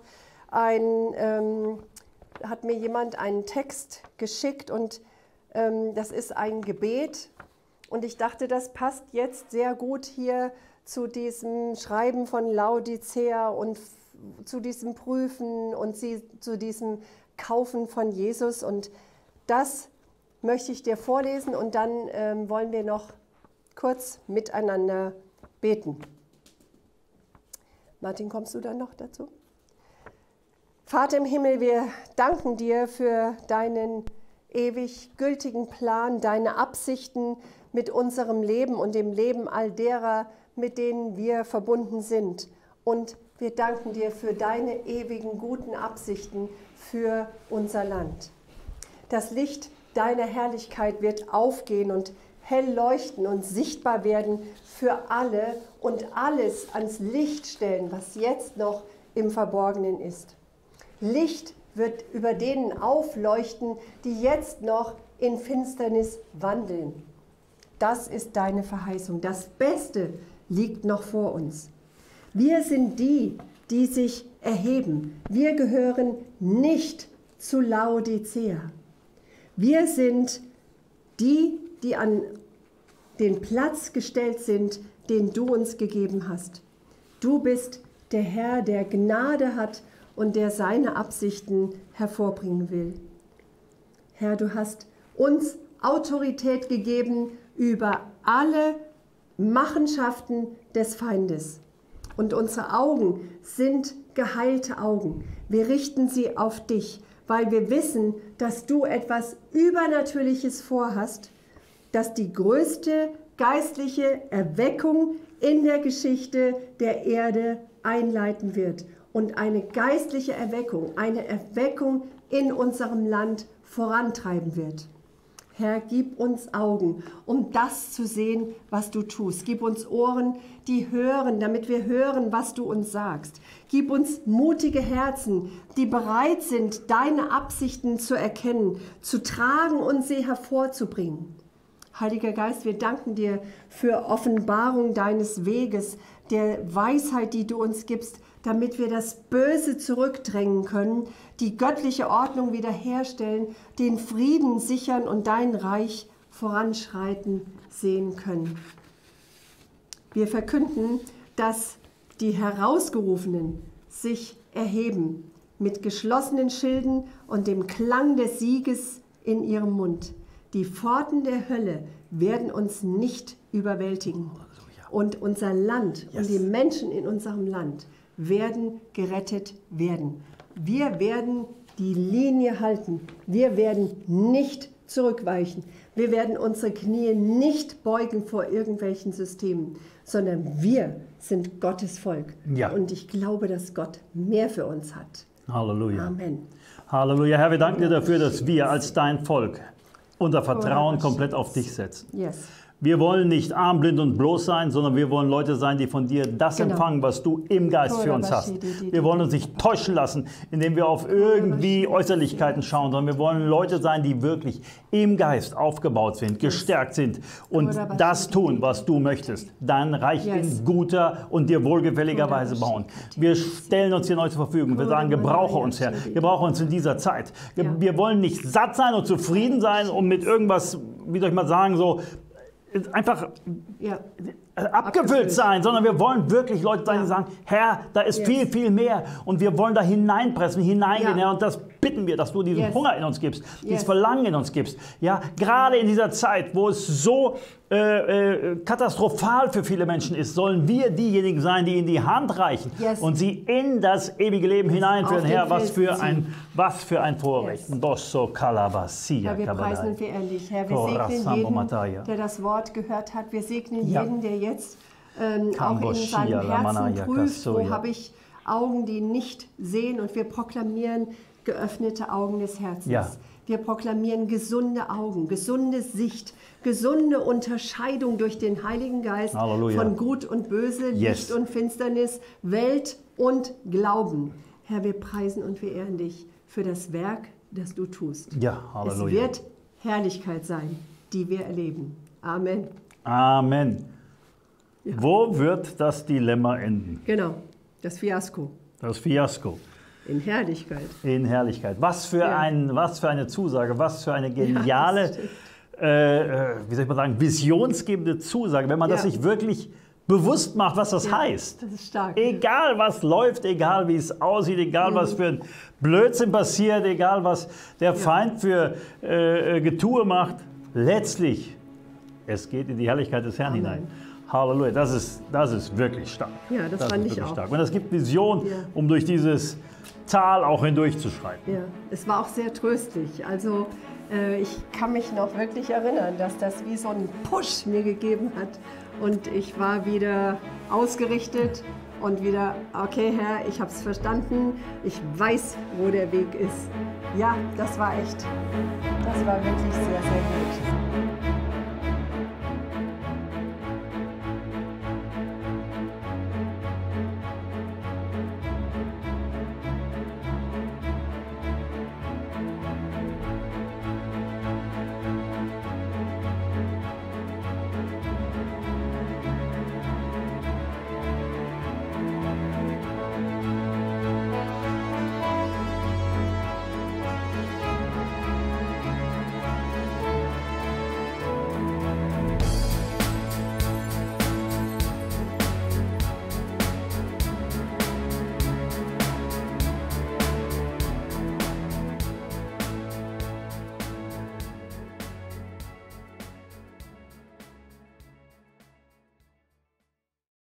Ein, ähm, hat mir jemand einen Text geschickt und ähm, das ist ein Gebet und ich dachte, das passt jetzt sehr gut hier zu diesem Schreiben von Laodicea und zu diesem Prüfen und sie, zu diesem Kaufen von Jesus, und das möchte ich dir vorlesen und dann ähm, wollen wir noch kurz miteinander beten. Martin, kommst du dann noch dazu? Vater im Himmel, wir danken dir für deinen ewig gültigen Plan, deine Absichten mit unserem Leben und dem Leben all derer, mit denen wir verbunden sind. Und wir danken dir für deine ewigen guten Absichten für unser Land. Das Licht deiner Herrlichkeit wird aufgehen und hell leuchten und sichtbar werden für alle und alles ans Licht stellen, was jetzt noch im Verborgenen ist. Licht wird über denen aufleuchten, die jetzt noch in Finsternis wandeln. Das ist deine Verheißung. Das Beste liegt noch vor uns. Wir sind die, die sich erheben. Wir gehören nicht zu Laodicea. Wir sind die, die an den Platz gestellt sind, den du uns gegeben hast. Du bist der Herr, der Gnade hat und der seine Absichten hervorbringen will. Herr, du hast uns Autorität gegeben über alle Machenschaften des Feindes. Und unsere Augen sind geheilte Augen. Wir richten sie auf dich, weil wir wissen, dass du etwas Übernatürliches vorhast, dass die größte geistliche Erweckung in der Geschichte der Erde einleiten wird und eine geistliche Erweckung, eine Erweckung in unserem Land vorantreiben wird. Herr, gib uns Augen, um das zu sehen, was du tust. Gib uns Ohren, die hören, damit wir hören, was du uns sagst. Gib uns mutige Herzen, die bereit sind, deine Absichten zu erkennen, zu tragen und sie hervorzubringen. Heiliger Geist, wir danken dir für Offenbarung deines Weges, der Weisheit, die du uns gibst, damit wir das Böse zurückdrängen können, die göttliche Ordnung wiederherstellen, den Frieden sichern und dein Reich voranschreiten sehen können. Wir verkünden, dass die Herausgerufenen sich erheben, mit geschlossenen Schilden und dem Klang des Sieges in ihrem Mund. Die Pforten der Hölle werden uns nicht überwältigen. Und unser Land yes. und die Menschen in unserem Land werden gerettet werden. Wir werden die Linie halten. Wir werden nicht zurückweichen. Wir werden unsere Knie nicht beugen vor irgendwelchen Systemen, sondern wir sind Gottes Volk. Ja. Und ich glaube, dass Gott mehr für uns hat. Halleluja. Amen. Halleluja. Herr, wir danken dir dafür, dass wir als dein Volk unser Vertrauen komplett auf dich setzen. Yes. Wir wollen nicht arm, blind und bloß sein, sondern wir wollen Leute sein, die von dir das genau. empfangen, was du im Geist für uns hast. Wir wollen uns nicht täuschen lassen, indem wir auf irgendwie Äußerlichkeiten schauen, sondern wir wollen Leute sein, die wirklich im Geist aufgebaut sind, gestärkt sind und das tun, was du möchtest. Dein Reich in guter und dir wohlgefälliger Weise bauen. Wir stellen uns hier neu zur Verfügung. Wir sagen, gebrauche uns, Herr. Gebrauche uns in dieser Zeit. Wir wollen nicht satt sein und zufrieden sein und mit irgendwas, wie soll ich mal sagen, so einfach ja. abgefüllt, abgefüllt sein, sondern wir wollen wirklich Leute sein, die ja. sagen, Herr, da ist yes. viel, viel mehr und wir wollen da hineinpressen, hineingehen, ja. Herr, und das bitten wir, dass du diesen yes. Hunger in uns gibst, yes. dieses Verlangen in uns gibst. Ja, gerade in dieser Zeit, wo es so äh, äh, katastrophal für viele Menschen ist, sollen wir diejenigen sein, die in die Hand reichen yes. und sie in das ewige Leben yes. hineinführen. Auf Herr, was für, ein, was für ein Vorrecht. Yes. Dosso Calabasia. Herr, wir preisen und ehrlich. Herr, wir segnen jeden, der das Wort gehört hat. Wir segnen ja. jeden, der jetzt ähm, auch in seinem Herzen prüft, wo habe ich Augen, die nicht sehen, und wir proklamieren geöffnete Augen des Herzens. Ja. Wir proklamieren gesunde Augen, gesunde Sicht, gesunde Unterscheidung durch den Heiligen Geist Halleluja. Von Gut und Böse, yes. Licht und Finsternis, Welt und Glauben. Herr, wir preisen und wir ehren dich für das Werk, das du tust. Ja, Halleluja. Es wird Herrlichkeit sein, die wir erleben. Amen. Amen. Ja. Wo wird das Dilemma enden? Genau, das Fiasko. Das Fiasko. In Herrlichkeit. In Herrlichkeit. Was für, ja. ein, was für eine Zusage, was für eine geniale, ja, äh, wie soll ich mal sagen, visionsgebende Zusage, wenn man ja. das sich wirklich bewusst macht, was das ja, heißt. Das ist stark. Egal was läuft, egal wie es aussieht, egal mhm. was für ein Blödsinn passiert, egal was der ja. Feind für äh, Getue macht, letztlich, es geht in die Herrlichkeit des Herrn Amen. hinein. Halleluja, das ist, das ist wirklich stark. Ja, das, das fand ich auch. Stark. Und es gibt Vision, ja. um durch dieses Tal auch hindurchzuschreiten. Ja, es war auch sehr tröstlich. Also äh, ich kann mich noch wirklich erinnern, dass das wie so einen Push mir gegeben hat. Und ich war wieder ausgerichtet und wieder, okay Herr, ich habe es verstanden. Ich weiß, wo der Weg ist. Ja, das war echt, das war wirklich sehr, sehr gut.